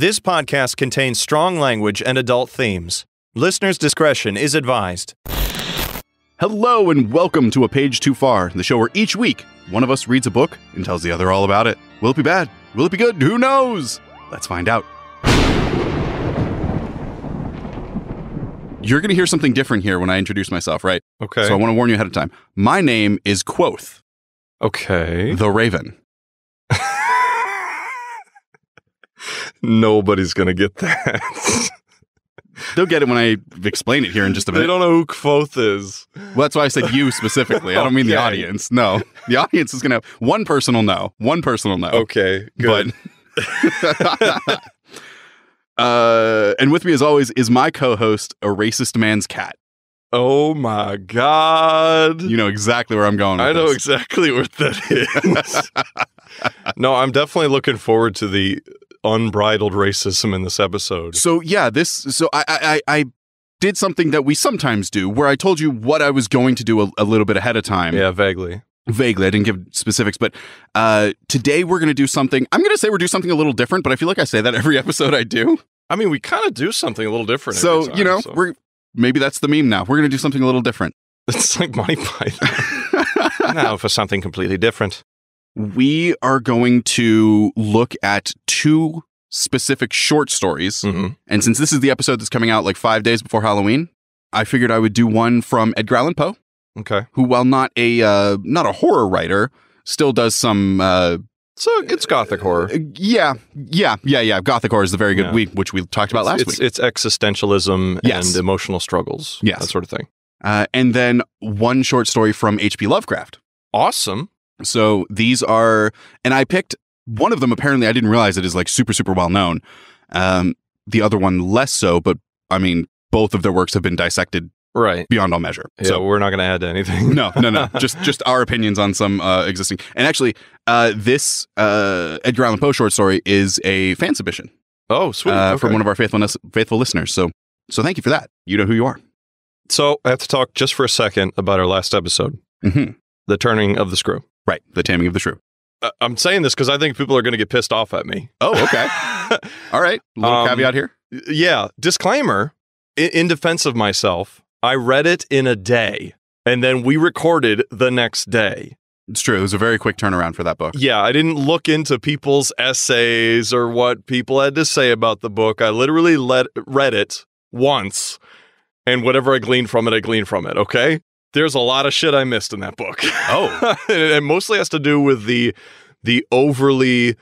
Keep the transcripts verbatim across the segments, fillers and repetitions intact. This podcast contains strong language and adult themes. Listener's discretion is advised. Hello and welcome to A Page Too Far, the show where each week one of us reads a book and tells the other all about it. Will it be bad? Will it be good? Who knows? Let's find out. You're going to hear something different here when I introduce myself, right? Okay. So I want to warn you ahead of time. My name is Quoth. Okay. The Raven. Nobody's going to get that. They'll get it when I explain it here in just a minute. They don't know who Kvothe is. Well, that's why I said you specifically. I don't okay. mean the audience. No. The audience is going to have one person will know. One person will know. Okay, good. But uh, and with me, as always, is my co-host, A Racist Man's Cat. Oh, my God. You know exactly where I'm going with I know this. exactly what that is. No, I'm definitely looking forward to the unbridled racism in this episode. So yeah, this so I, I I did something that we sometimes do where I told you what I was going to do a, a little bit ahead of time. Yeah, vaguely. Vaguely. I didn't give specifics, but uh, today we're going to do something. I'm going to say we're doing something a little different, but I feel like I say that every episode I do. I mean, we kind of do something a little different. So, every time, you know, so. we're maybe that's the meme now. We're going to do something a little different. It's like Monty Python. Now for something completely different. We are going to look at two specific short stories. Mm-hmm. And since this is the episode that's coming out like five days before Halloween, I figured I would do one from Edgar Allan Poe. Okay. Who, while not a uh, not a horror writer, still does some... Uh, so it's gothic horror. Uh, yeah. Yeah. Yeah. Yeah. Gothic horror is the very good yeah. week, which we talked about it's, last it's, week. It's existentialism yes. and emotional struggles. Yes. That sort of thing. Uh, and then one short story from H P. Lovecraft. Awesome. So these are, and I picked one of them, apparently I didn't realize it is like super, super well known. Um, the other one less so, but I mean, both of their works have been dissected right. beyond all measure. Yeah, so we're not going to add to anything. no, no, no. Just just our opinions on some uh, existing. And actually, uh, this uh, Edgar Allan Poe short story is a fan submission. Oh, sweet. Uh, okay. From one of our faithful, faithful listeners. So, so thank you for that. You know who you are. So I have to talk just for a second about our last episode. Mm-hmm. The Turning of the Screw. Right. The Taming of the Shrew. Uh, I'm saying this because I think people are going to get pissed off at me. Oh, okay. All right. Little um, caveat here. Yeah. Disclaimer. In, in defense of myself, I read it in a day and then we recorded the next day. It's true. It was a very quick turnaround for that book. Yeah. I didn't look into people's essays or what people had to say about the book. I literally let, read it once and whatever I gleaned from it, I gleaned from it. Okay. There's a lot of shit I missed in that book. Oh. It mostly has to do with the the overly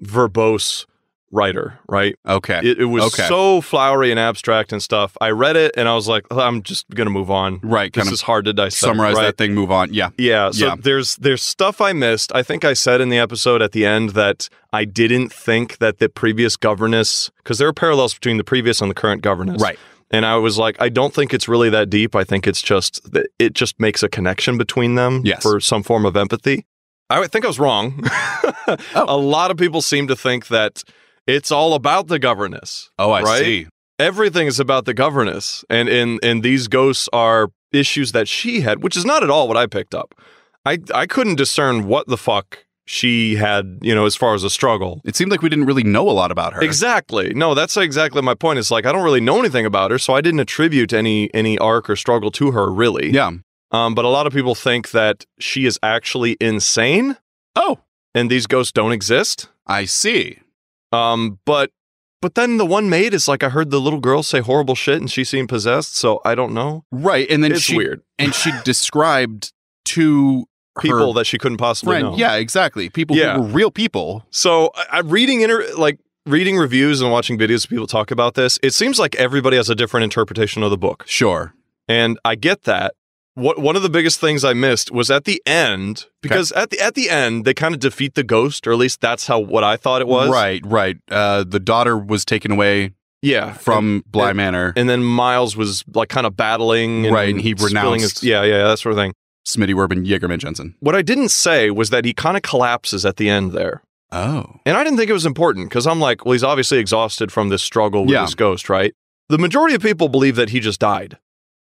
verbose writer, right? Okay. It, it was okay. so flowery and abstract and stuff. I read it and I was like, oh, I'm just going to move on. Right. This is hard to dissect. Summarize right? that thing, move on. Yeah. Yeah. So yeah. there's there's stuff I missed. I think I said in the episode at the end that I didn't think that the previous governess, because there are parallels between the previous and the current governess. Right. And I was like, I don't think it's really that deep. I think it's just that it just makes a connection between them yes. for some form of empathy. I think I was wrong. oh. A lot of people seem to think that it's all about the governess. Oh, I right? see. Everything is about the governess. And, and, and these ghosts are issues that she had, which is not at all what I picked up. I, I couldn't discern what the fuck she had, you know, as far as a struggle. It seemed like we didn't really know a lot about her. Exactly. No, that's exactly my point. It's like, I don't really know anything about her, so I didn't attribute any any arc or struggle to her, really. Yeah. Um, but a lot of people think that she is actually insane. Oh. And these ghosts don't exist. I see. Um, but but then the one maid is like, I heard the little girl say horrible shit and she seemed possessed, so I don't know. Right, and then it's she, weird. And she described two... people her. that she couldn't possibly right. know. Yeah, exactly. People yeah. who were real people. So I'm reading inter- like reading reviews and watching videos of people talk about this. It seems like everybody has a different interpretation of the book. Sure. And I get that. What one of the biggest things I missed was at the end, because okay. at the at the end they kind of defeat the ghost, or at least that's how what I thought it was. Right, right. Uh, the daughter was taken away. Yeah, from and, Bly Manor, and then Miles was like kind of battling. And right, and he renounced. His, yeah, yeah, that sort of thing. Smitty Werben, Jägerman Jensen. What I didn't say was that he kind of collapses at the end there. Oh. And I didn't think it was important because I'm like, well, he's obviously exhausted from this struggle with yeah. this ghost, right? The majority of people believe that he just died.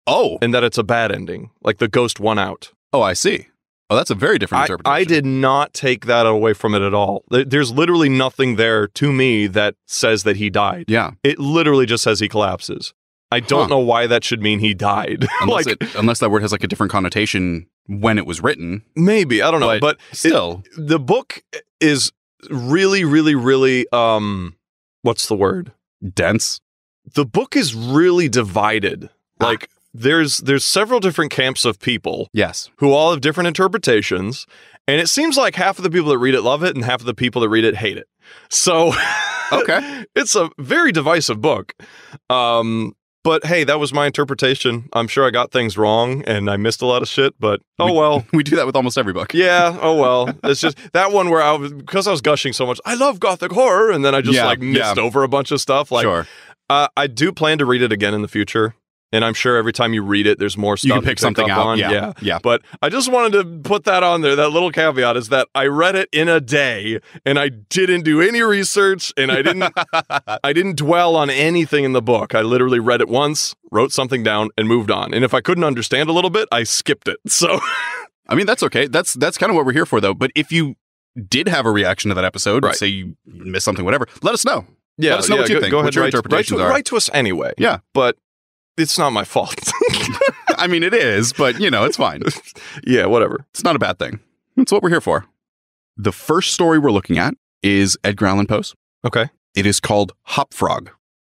Oh. And that it's a bad ending. Like the ghost won out. Oh, I see. Oh, that's a very different interpretation. I, I did not take that away from it at all. There's literally nothing there to me that says that he died. Yeah. It literally just says he collapses. I don't huh. know why that should mean he died. Unless, like, it, unless that word has like a different connotation when it was written. Maybe. I don't know. But, but still. It, the book is really, really, really, um, what's the word? Dense. The book is really divided. Ah. Like, There's there's several different camps of people, yes, who all have different interpretations, and it seems like half of the people that read it love it and half of the people that read it hate it. So, okay, it's a very divisive book. Um, but hey, that was my interpretation. I'm sure I got things wrong and I missed a lot of shit. But oh we, well, we do that with almost every book. Yeah. Oh well, it's just that one where I was, because I was gushing so much. I love gothic horror, and then I just yeah, like missed yeah. over a bunch of stuff. Like, sure. uh, I do plan to read it again in the future. And I'm sure every time you read it, there's more stuff. You can pick, pick something up out. On. Yeah. yeah, yeah. But I just wanted to put that on there. That little caveat is that I read it in a day, and I didn't do any research, and I didn't, I didn't dwell on anything in the book. I literally read it once, wrote something down, and moved on. And if I couldn't understand a little bit, I skipped it. So, I mean, that's okay. That's that's kind of what we're here for, though. But if you did have a reaction to that episode, right. say you missed something, whatever, let us know. Yeah, let us know yeah, what you go, think. Go ahead, what your write, interpretations write to, are. Write to us anyway. Yeah, but. It's not my fault. I mean, it is, but, you know, it's fine. Yeah, whatever. It's not a bad thing. It's what we're here for. The first story we're looking at is Edgar Allan Poe's. Okay. It is called Hop Frog.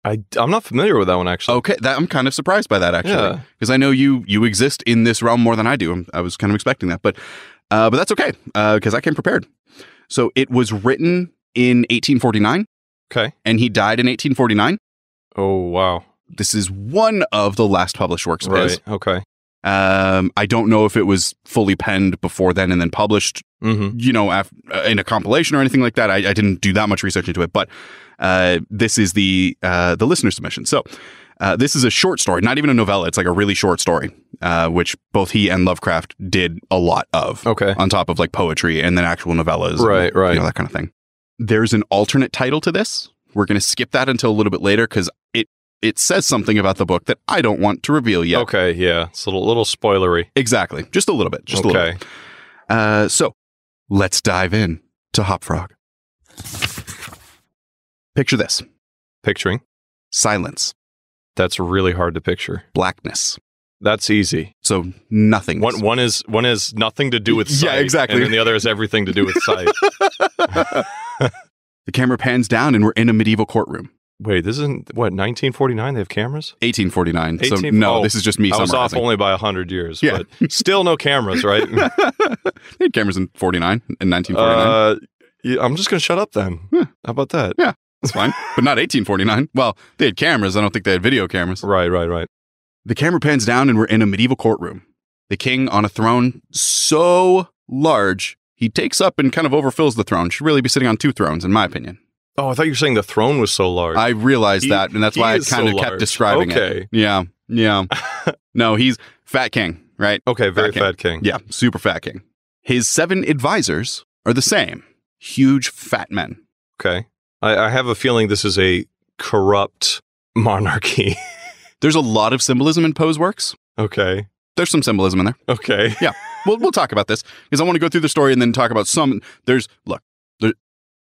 I, I'm not familiar with that one, actually. Okay. That, I'm kind of surprised by that, actually. Because yeah. I know you you exist in this realm more than I do. I was kind of expecting that. But, uh, but that's okay, because uh, I came prepared. So it was written in eighteen forty-nine. Okay. And he died in eighteen forty-nine. Oh, wow. This is one of the last published works of his. Right, okay. Um, I don't know if it was fully penned before then and then published, mm-hmm. you know, af in a compilation or anything like that. I, I didn't do that much research into it, but uh, this is the uh, the listener submission. So uh, this is a short story, not even a novella. It's like a really short story, uh, which both he and Lovecraft did a lot of. Okay. On top of like poetry and then actual novellas. Right, and, right. You know, that kind of thing. There's an alternate title to this. We're going to skip that until a little bit later because it It says something about the book that I don't want to reveal yet. Okay, yeah. It's a little, little spoilery. Exactly. Just a little bit. Just okay. a little bit. Uh, so, let's dive in to Hop Frog. Picture this. Picturing. Silence. That's really hard to picture. Blackness. That's easy. So, nothing. One, one, is, one is nothing to do with sight. Yeah, exactly. And then the other is everything to do with sight. The camera pans down and we're in a medieval courtroom. Wait, this isn't, what, nineteen forty-nine? They have cameras? eighteen forty-nine. eighteen, so, no, oh, this is just me summarizing. I was off only by a hundred years, yeah. But still no cameras, right? They had cameras in forty-nine, in nineteen forty-nine. Uh, I'm just going to shut up then. Yeah. How about that? Yeah, that's fine. But not eighteen forty-nine. Well, they had cameras. I don't think they had video cameras. Right, right, right. The camera pans down and we're in a medieval courtroom. The king on a throne so large, he takes up and kind of overfills the throne. Should really be sitting on two thrones, in my opinion. Oh, I thought you were saying the throne was so large. I realized he, that, and that's why I kind of so kept describing okay. it. Yeah, yeah. No, he's fat king, right? Okay, very fat king. fat king. Yeah, super fat king. His seven advisors are the same. Huge fat men. Okay. I, I have a feeling this is a corrupt monarchy. There's a lot of symbolism in Poe's works. Okay. There's some symbolism in there. Okay. Yeah, we'll, we'll talk about this, because I want to go through the story and then talk about some. There's, look.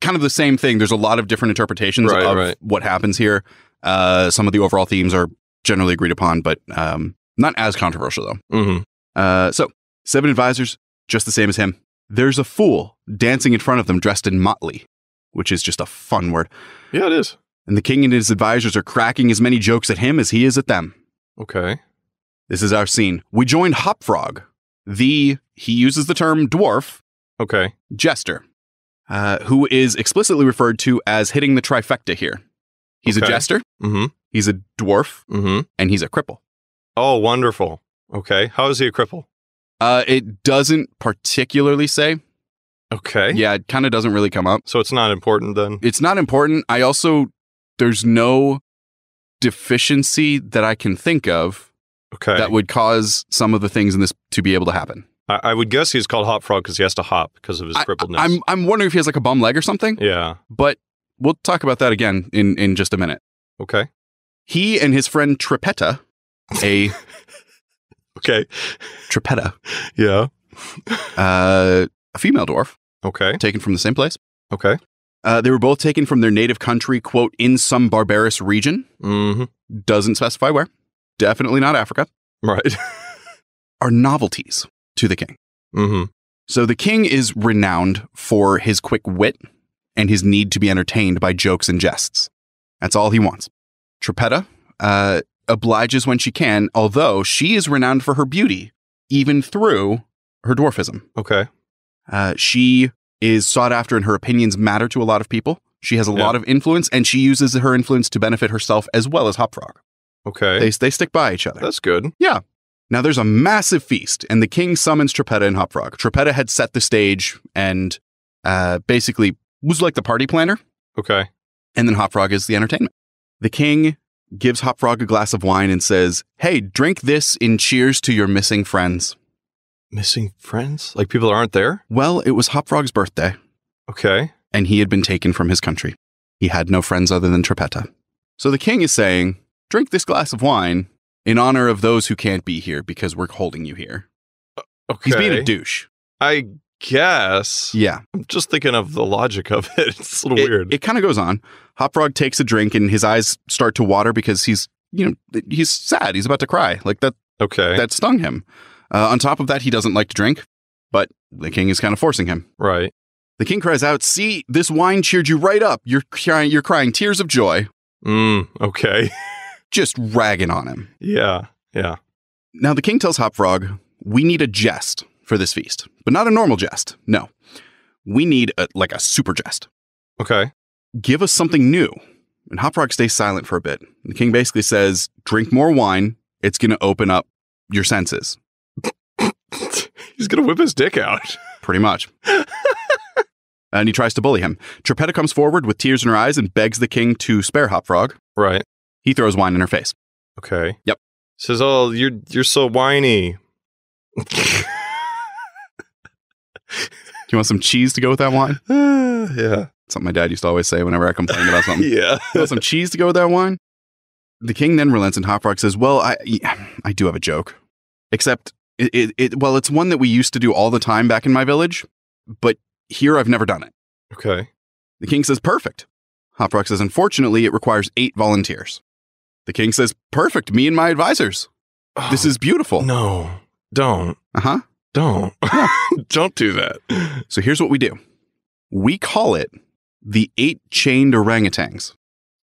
Kind of the same thing. There's a lot of different interpretations right, of right. what happens here. Uh, some of the overall themes are generally agreed upon, but um, not as controversial, though. Mm-hmm. uh, so, seven advisors, just the same as him. There's a fool dancing in front of them dressed in motley, which is just a fun word. Yeah, it is. And the king and his advisors are cracking as many jokes at him as he is at them. Okay. This is our scene. We joined Hop Frog, the, he uses the term dwarf. Okay. Jester. Uh, who is explicitly referred to as hitting the trifecta here. He's okay. a jester, mm-hmm. he's a dwarf, mm-hmm. and he's a cripple. Oh, wonderful. Okay. How is he a cripple? Uh, it doesn't particularly say. Okay. Yeah, it kind of doesn't really come up. So it's not important then? It's not important. I also, there's no deficiency that I can think of okay. that would cause some of the things in this to be able to happen. I would guess he's called Hop Frog because he has to hop because of his crippledness. I, I'm, I'm wondering if he has like a bum leg or something. Yeah. But we'll talk about that again in, in just a minute. Okay. He and his friend Trippetta, a... okay. Trippetta. Yeah. Uh, a female dwarf. Okay. Taken from the same place. Okay. Uh, they were both taken from their native country, quote, in some barbarous region. Mm-hmm. Doesn't specify where. Definitely not Africa. Right. Are novelties to the king. Mm-hmm. So the king is renowned for his quick wit and his need to be entertained by jokes and jests. That's all he wants. Trippetta uh, obliges when she can, although she is renowned for her beauty, even through her dwarfism. Okay. Uh, she is sought after and her opinions matter to a lot of people. She has a yeah. lot of influence, and she uses her influence to benefit herself as well as Hop Frog. Okay. They, they stick by each other. That's good. Yeah. Now there's a massive feast, and the king summons Trippetta and Hop Frog. Trippetta had set the stage and uh, basically was like the party planner. Okay. And then Hop Frog is the entertainment. The king gives Hop Frog a glass of wine and says, hey, drink this in cheers to your missing friends. Missing friends? Like people that aren't there? Well, it was Hop Frog's birthday. Okay. And he had been taken from his country. He had no friends other than Trippetta. So the king is saying, drink this glass of wine in honor of those who can't be here because we're holding you here. Uh, okay. He's being a douche. I guess. Yeah. I'm just thinking of the logic of it. It's a little it, weird. It kind of goes on. Hop Frog takes a drink and his eyes start to water because he's, you know, he's sad. He's about to cry. Like that. Okay. That stung him. Uh, on top of that, he doesn't like to drink, but the king is kind of forcing him. Right. The king cries out, see, this wine cheered you right up. You're crying, you're crying tears of joy. Mm, okay. Just ragging on him. Yeah, yeah. Now, the king tells Hop Frog, we need a jest for this feast, but not a normal jest. No, we need a, like a super jest. Okay. Give us something new. And Hop Frog stays silent for a bit. The king basically says, drink more wine. It's going to open up your senses. He's going to whip his dick out. Pretty much. And he tries to bully him. Trippetta comes forward with tears in her eyes and begs the king to spare Hop Frog. Right. He throws wine in her face. Okay. Yep. Says, oh, you're, you're so whiny. Do you want some cheese to go with that wine? Uh, yeah. Something my dad used to always say whenever I complained about something. Yeah. You want some cheese to go with that wine? The king then relents and Hop Frog says, well, I, I do have a joke. Except... It, it, it well, it's one that we used to do all the time back in my village, but here I've never done it. Okay. The king says, perfect. Hop Frog says, unfortunately, it requires eight volunteers. The king says, perfect, me and my advisors. Oh, this is beautiful. No, don't. Uh-huh. Don't. Don't do that. So here's what we do. We call it the eight chained orangutans.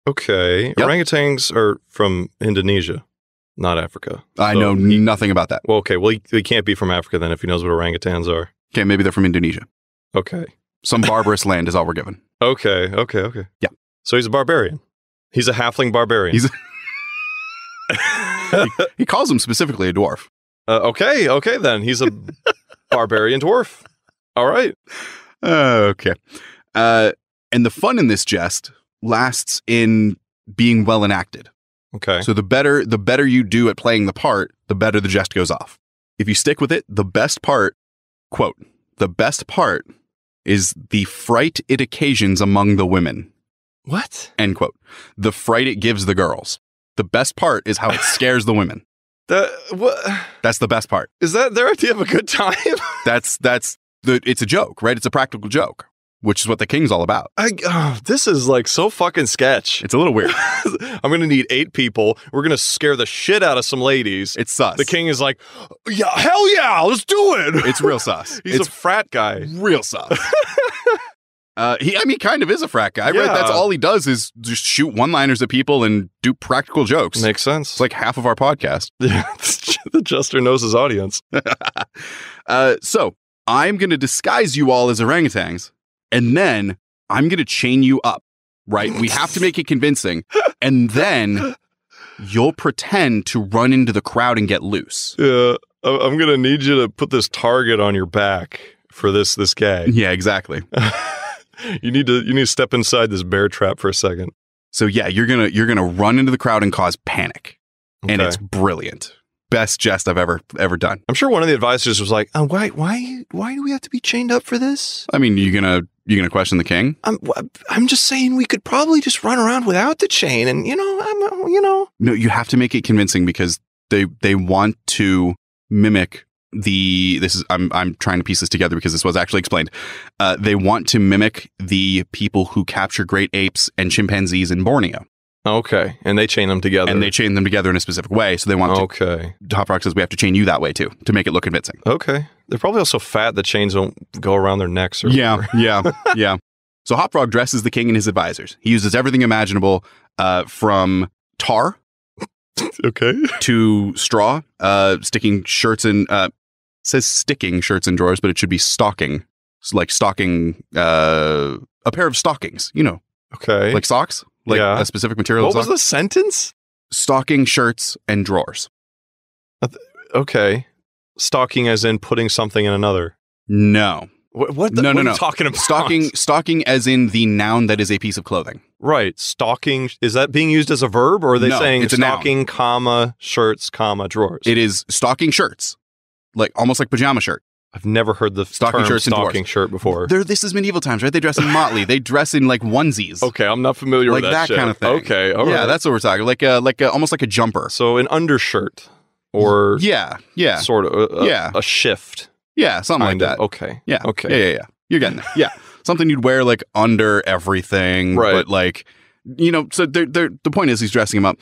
Okay. Yep. Orangutans are from Indonesia. Not Africa. I so know he, nothing about that. Well, okay. Well, he, he can't be from Africa then if he knows what orangutans are. Okay, maybe they're from Indonesia. Okay. Some barbarous land is all we're given. Okay, okay, okay. Yeah. So he's a barbarian. He's a halfling barbarian. He's a he, he calls him specifically a dwarf. Uh, okay, okay then. He's a barbarian dwarf. All right. Uh, okay. Uh, and the fun in this jest lasts in being well enacted. Okay. So the better the better you do at playing the part, the better the jest goes off. If you stick with it, the best part, quote, the best part is the fright it occasions among the women. What? End quote. The fright it gives the girls. The best part is how it scares the women. That, wh- that's the best part. Is that their idea of a good time? that's that's the it's a joke, right? It's a practical joke. Which is what the king's all about. I, oh, this is like so fucking sketch. It's a little weird. I'm going to need eight people. We're going to scare the shit out of some ladies. It's sus. The king is like, yeah, hell yeah, let's do it. It's real sus. He's it's a frat guy. Real sus. uh, he, I mean, kind of is a frat guy, yeah. Right? That's all he does is just shoot one-liners at people and do practical jokes. Makes sense. It's like half of our podcast. The jester knows his audience. uh, so I'm going to disguise you all as orangutans. And then I'm going to chain you up, right? We have to make it convincing. And then you'll pretend to run into the crowd and get loose. Yeah, I'm going to need you to put this target on your back for this this gag. Yeah, exactly. you need to you need to step inside this bear trap for a second. So yeah, you're going to you're going to run into the crowd and cause panic. Okay. And it's brilliant. Best jest I've ever ever done. I'm sure one of the advisors was like, oh, why why why do we have to be chained up for this? I mean, you're going to You're going to question the king? I'm, I'm just saying we could probably just run around without the chain and, you know, I'm, you know. No, you have to make it convincing because they, they want to mimic the this is I'm I'm trying to piece this together because this was actually explained. Uh, they want to mimic the people who capture great apes and chimpanzees in Borneo. Okay, and they chain them together. And they chain them together in a specific way, so they want okay. to... Hop Frog says, we have to chain you that way, too, to make it look convincing. Okay. They're probably also fat. The chains don't go around their necks. Or yeah, whatever. yeah, yeah. So Hop Frog dresses the king and his advisors. He uses everything imaginable, uh, from tar okay. to straw, uh, sticking shirts in... Uh, it says sticking shirts in drawers, but it should be stocking. It's like stocking... Uh, a pair of stockings, you know. Okay. Like socks. Like yeah. a specific material. What was the sentence? Stocking shirts and drawers. Okay. Stocking as in putting something in another. No. What, what, the, no, what no, are you no. talking about? Stocking, stocking as in the noun that is a piece of clothing. Right. Stocking. Is that being used as a verb or are they no, saying it's stocking, noun. comma, shirts, comma, drawers? It is stocking shirts. Like almost like pajama shirt. I've never heard the stocking term shirts stocking shirt before. They're, this is medieval times, right? They dress in motley. They dress in like onesies. Okay, I'm not familiar like with that, that shit. kind of thing. Okay, all yeah, right. Yeah, that's what we're talking. Like a, like a, almost like a jumper. So an undershirt or... Yeah, yeah. Sort of. A, yeah. A shift. Yeah, something like that. Of. Okay. Yeah. Okay. Yeah, yeah, yeah. You're getting there. Yeah. Something you'd wear like under everything. Right. But like, you know, so they're, they're, the point is he's dressing him up.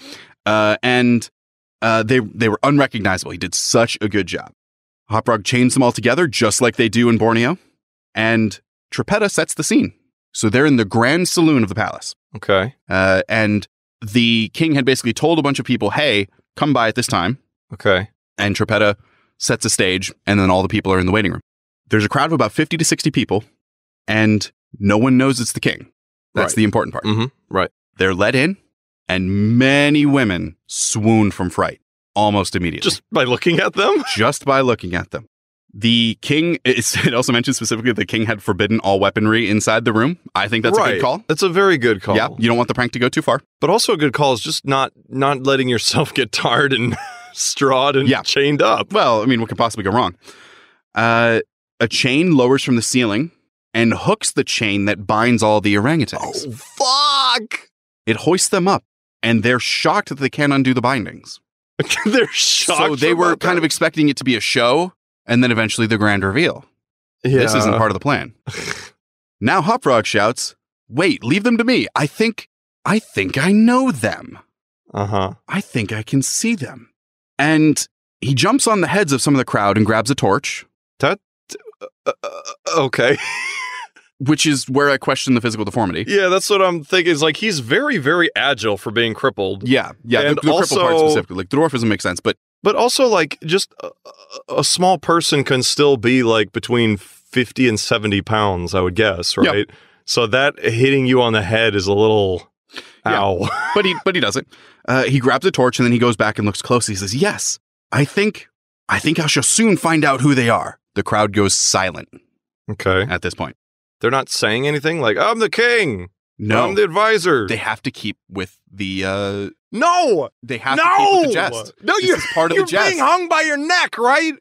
Uh, and uh, they they were unrecognizable. He did such a good job. Hop Frog chains them all together, just like they do in Borneo. And Trippetta sets the scene. So they're in the grand saloon of the palace. Okay. Uh, and the king had basically told a bunch of people, hey, come by at this time. Okay. And Trippetta sets a stage, and then all the people are in the waiting room. There's a crowd of about fifty to sixty people, and no one knows it's the king. That's right. The important part. Mm-hmm. Right. They're let in, and many women swoon from fright. Almost immediately. Just by looking at them? Just by looking at them. The king, it also mentions specifically the king had forbidden all weaponry inside the room. I think that's right. a good call. That's a very good call. Yeah, you don't want the prank to go too far. But also a good call is just not not letting yourself get tarred and strawed and yeah. chained up. Well, I mean, what could possibly go wrong? Uh, a chain lowers from the ceiling and hooks the chain that binds all the orangutans. Oh, fuck! It hoists them up, and they're shocked that they can't undo the bindings. They're shocked. So they were kind that. of expecting it to be a show, and then eventually the grand reveal. Yeah. This isn't part of the plan. Now Hop Frog shouts, "Wait, leave them to me. I think, I think I know them. Uh huh. I think I can see them." And he jumps on the heads of some of the crowd and grabs a torch. That uh, uh, okay. Which is where I question the physical deformity. Yeah, that's what I'm thinking. Is like he's very, very agile for being crippled. Yeah, yeah. And the the also, cripple part specifically, like dwarfism makes sense, but but also like just a, a small person can still be like between fifty and seventy pounds, I would guess, right? Yep. So that hitting you on the head is a little ow. Yeah. But he but he doesn't. Uh, he grabs a torch and then he goes back and looks closely. He says, "Yes, I think I think I shall soon find out who they are." The crowd goes silent. Okay. At this point. They're not saying anything like, I'm the king. No. I'm the advisor. They have to keep with the... Uh, no. They have no! to keep with the jest. No, this you're, is part of you're the jest. Being hung by your neck, right?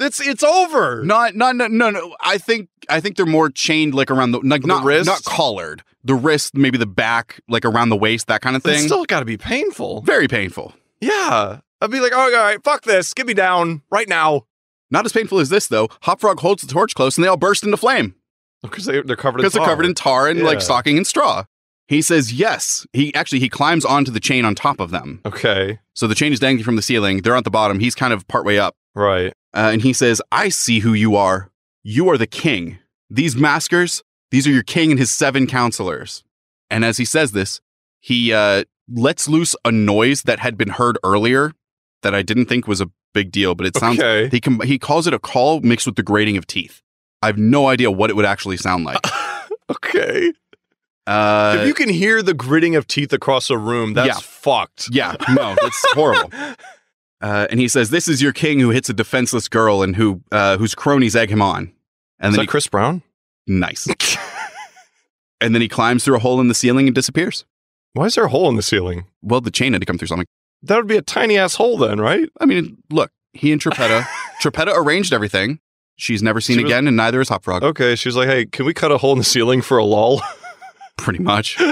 It's, it's over. Not, not, no, no, no. I think, I think they're more chained like around the... Like, the not, wrist? Not collared. The wrist, maybe the back, like around the waist, that kind of thing. It's still got to be painful. Very painful. Yeah. I'd be like, oh, all right, fuck this. Get me down right now. Not as painful as this, though. Hop Frog holds the torch close and they all burst into flame. Because they, they're covered in tar. they're covered in tar and yeah. like stocking and straw. He says yes. He actually he climbs onto the chain on top of them. Okay. So the chain is dangling from the ceiling. They're at the bottom. He's kind of partway up. Right. Uh, and he says, "I see who you are. You are the king. These maskers. These are your king and his seven counselors." And as he says this, he uh, lets loose a noise that had been heard earlier that I didn't think was a big deal, but it sounds. Okay. He com- he calls it a call mixed with the grating of teeth. I have no idea what it would actually sound like. Okay. Uh, if you can hear the gritting of teeth across a room, that's yeah. fucked. Yeah, no, that's horrible. Uh, and he says, this is your king who hits a defenseless girl and who uh, whose cronies egg him on. And is then that he, Chris Brown? Nice. And then he climbs through a hole in the ceiling and disappears. Why is there a hole in the ceiling? Well, the chain had to come through something. That would be a tiny-ass hole then, right? I mean, look, he and Trippetta, Trippetta arranged everything. She's never seen she was, again, and neither is Hop Frog. Okay, she's like, hey, can we cut a hole in the ceiling for a lull? Pretty much. Is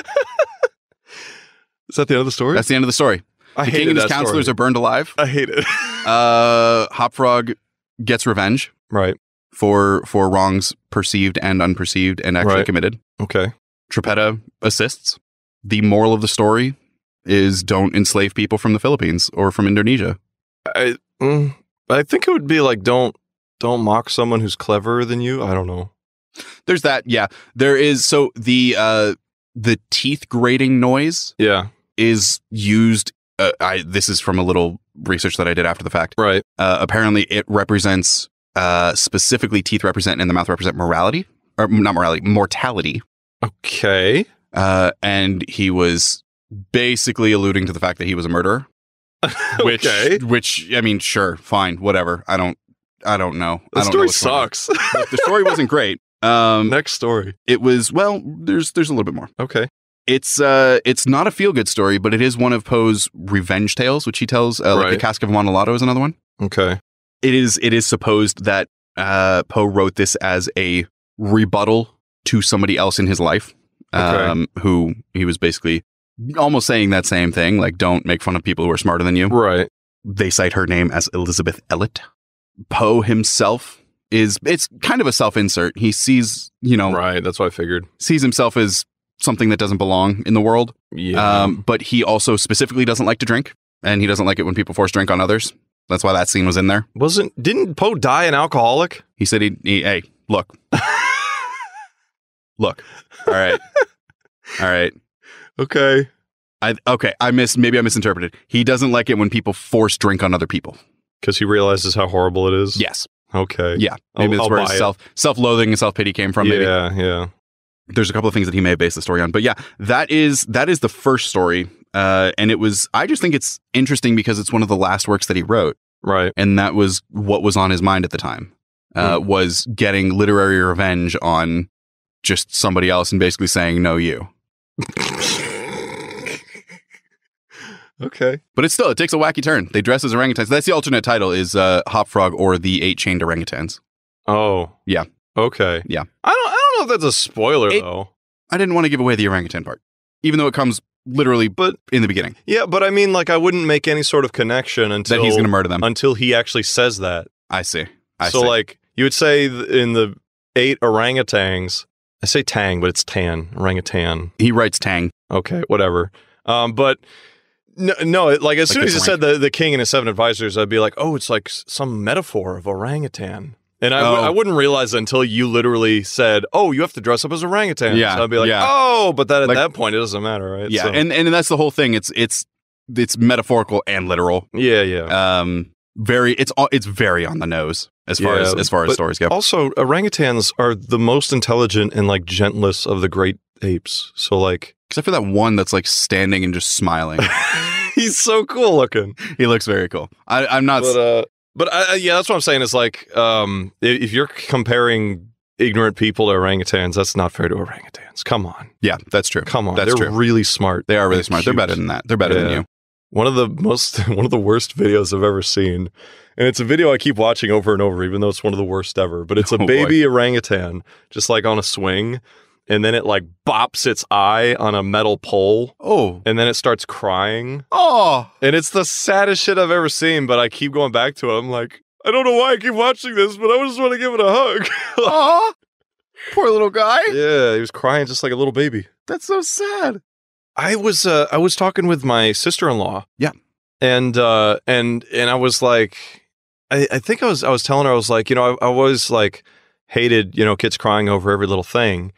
that the end of the story? That's the end of the story. I the hate king and his counselors story. are burned alive. I hate it. uh, Hop Frog gets revenge. Right. For for wrongs perceived and unperceived and actually right. committed. Okay. Trippetta assists. The moral of the story is don't enslave people from the Philippines or from Indonesia. I mm, I think it would be like don't don't mock someone who's cleverer than you. I don't know. There's that. Yeah. There is. So the uh, the teeth grating noise. Yeah. Is used. Uh, I this is from a little research that I did after the fact. Right. Uh, apparently, it represents. Uh, specifically, teeth represent and the mouth represent morality, or not morality, mortality. Okay. Uh, and he was basically alluding to the fact that he was a murderer. Which, okay. Which, I mean, sure, fine, whatever. I don't, I don't know. The I don't story know sucks. The story wasn't great. Um, Next story. It was well. There's, there's a little bit more. Okay. It's, uh, it's not a feel-good story, but it is one of Poe's revenge tales, which he tells. Uh, right. Like the Cask of Amontillado is another one. Okay. It is it is supposed that uh, Poe wrote this as a rebuttal to somebody else in his life, um, okay. who he was basically almost saying that same thing, like, don't make fun of people who are smarter than you. Right. They cite her name as Elizabeth Ellett. Poe himself is, it's kind of a self-insert. He sees, you know. Right, that's what I figured. Sees himself as something that doesn't belong in the world. Yeah. Um, but he also specifically doesn't like to drink, and he doesn't like it when people force drink on others. That's why that scene was in there. Wasn't, didn't Poe die an alcoholic? He said, he, he hey, look. Look. All right. All right. Okay. I, okay. I miss, maybe I misinterpreted. He doesn't like it when people force drink on other people. Because he realizes how horrible it is? Yes. Okay. Yeah. Maybe I'll, that's I'll where his self, self-loathing and self-pity came from. Yeah, maybe. Yeah. There's a couple of things that he may have based the story on. But yeah, that is, that is the first story. Uh, and it was, I just think it's interesting because it's one of the last works that he wrote. Right. And that was what was on his mind at the time, uh, mm. was getting literary revenge on just somebody else and basically saying, no, you. Okay. But it's still, it takes a wacky turn. They dress as orangutans. That's the alternate title is uh, Hop Frog or the Eight Chained Orangutans. Oh. Yeah. Okay. Yeah. I don't, I don't know if that's a spoiler, it, though. I didn't want to give away the orangutan part, even though it comes... Literally, but in the beginning. Yeah, but I mean, like, I wouldn't make any sort of connection until that he's going to murder them. Until he actually says that. I see. I so, see. Like, you would say th- in the eight orangutans, I say tang, but it's tan, orangutan. He writes tang. Okay, whatever. Um, but no, no, like as like soon as you said the the king and his seven advisors, I'd be like, oh, it's like some metaphor of orangutan. And I, w- oh. I wouldn't realize it until you literally said, oh, you have to dress up as orangutan. Yeah, so I'd be like, yeah. oh, but that at like, that point, it doesn't matter, right? Yeah, so. and, and that's the whole thing. It's it's it's metaphorical and literal. Yeah, yeah. Um, very. It's it's very on the nose as far yeah, as as far as stories go. Also, orangutans are the most intelligent and like gentlest of the great apes. So like, except for that one that's like standing and just smiling. He's so cool looking. He looks very cool. I, I'm not. But, uh, But I, yeah, that's what I'm saying is like, um, if you're comparing ignorant people to orangutans, that's not fair to orangutans. Come on. Yeah, that's true. Come on. That's They're true. really smart. They are really They're smart. Cute. They're better than that. They're better yeah. than you. One of the most, one of the worst videos I've ever seen. And it's a video I keep watching over and over, even though it's one of the worst ever. But it's a oh, baby boy. orangutan just like on a swing. And then it like bops its eye on a metal pole. Oh. And then it starts crying. Oh. And it's the saddest shit I've ever seen, but I keep going back to it. I'm like, I don't know why I keep watching this, but I just want to give it a hug. Aw. Poor little guy. Yeah, he was crying just like a little baby. That's so sad. I was uh, I was talking with my sister-in-law. Yeah. And uh, and and I was like, I, I think I was I was telling her, I was like, you know, I, I always like hated, you know, kids crying over every little thing.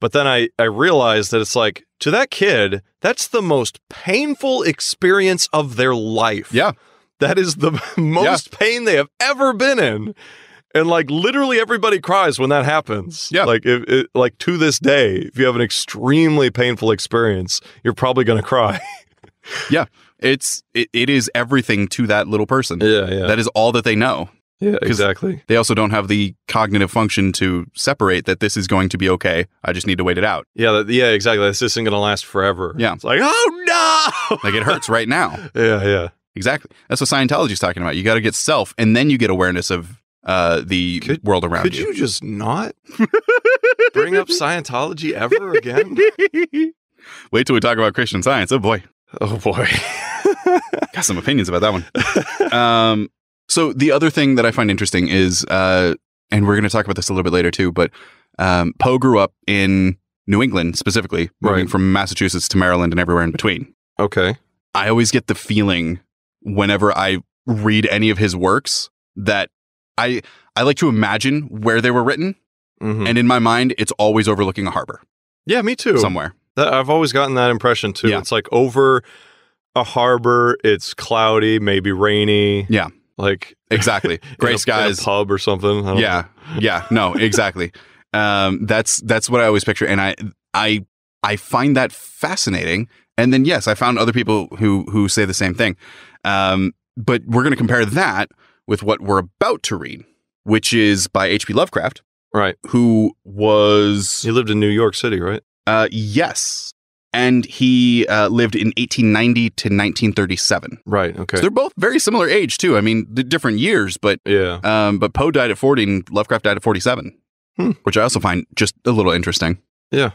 But then I, I realized that it's like, to that kid, that's the most painful experience of their life. Yeah. That is the most yeah. pain they have ever been in. And like literally everybody cries when that happens. Yeah. Like, it, it, like to this day, if you have an extremely painful experience, you're probably going to cry. yeah. It's, it, it is everything to that little person. Yeah, yeah. That is all that they know. Yeah, exactly. They also don't have the cognitive function to separate that this is going to be okay. I just need to wait it out. Yeah, that, yeah, exactly. This isn't going to last forever. Yeah. It's like, oh, no! Like, it hurts right now. yeah, yeah. Exactly. That's what Scientology's talking about. You got to get self, and then you get awareness of uh, the could, world around could you. Could you just not bring up Scientology ever again? Wait till we talk about Christian Science. Oh, boy. Oh, boy. Got some opinions about that one. Um... So the other thing that I find interesting is, uh, and we're going to talk about this a little bit later too, but um, Poe grew up in New England specifically, moving right. from Massachusetts to Maryland and everywhere in between. Okay. I always get the feeling whenever I read any of his works that I I like to imagine where they were written. Mm-hmm. And in my mind, it's always overlooking a harbor. Yeah, me too. Somewhere. That, I've always gotten that impression too. Yeah. It's like over a harbor, it's cloudy, maybe rainy. Yeah. Like exactly. Gray skies. A pub or something. I don't yeah. know. Yeah. No, exactly. um, that's that's what I always picture. And I I I find that fascinating. And then, yes, I found other people who who say the same thing. Um, but we're going to compare that with what we're about to read, which is by H P Lovecraft. Right. Who was... He lived in New York City, right? Uh, yes. And he uh, lived in eighteen ninety to nineteen thirty-seven. Right, okay. So they're both very similar age, too. I mean, different years, but yeah. Um, but Poe died at forty and Lovecraft died at forty-seven, hmm. which I also find just a little interesting. Yeah.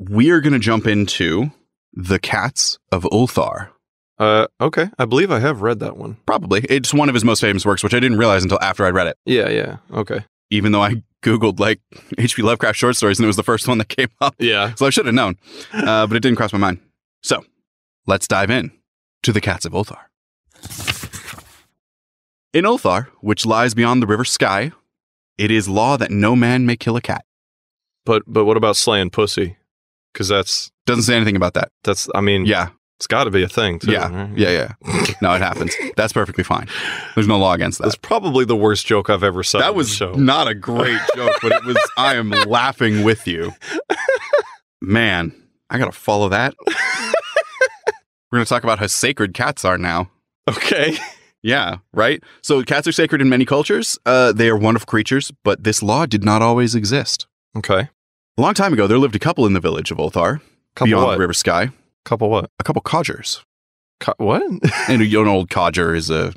We're going to jump into The Cats of Ulthar. Uh, okay. I believe I have read that one. Probably. It's one of his most famous works, which I didn't realize until after I read it. Yeah, yeah. Okay. Even though I Googled like H P Lovecraft short stories and it was the first one that came up. Yeah. So I should have known, uh, but it didn't cross my mind. So let's dive in to The Cats of Ulthar. In Ulthar, which lies beyond the river Skye, it is law that no man may kill a cat. But but what about slaying pussy? Because that's... Doesn't say anything about that. That's, I mean... Yeah. It's got to be a thing, too. Yeah, right? yeah, yeah. No, it happens. That's perfectly fine. There's no law against that. That's probably the worst joke I've ever said. That was on the show. Not a great joke, but it was, I am laughing with you. Man, I got to follow that. We're going to talk about how sacred cats are now. Okay. Yeah, right? So cats are sacred in many cultures. Uh, they are wonderful creatures, but this law did not always exist. Okay. A long time ago, there lived a couple in the village of Ulthar, couple beyond what? the river Skye. Couple what? A couple codgers. Co- what? And an old codger is a,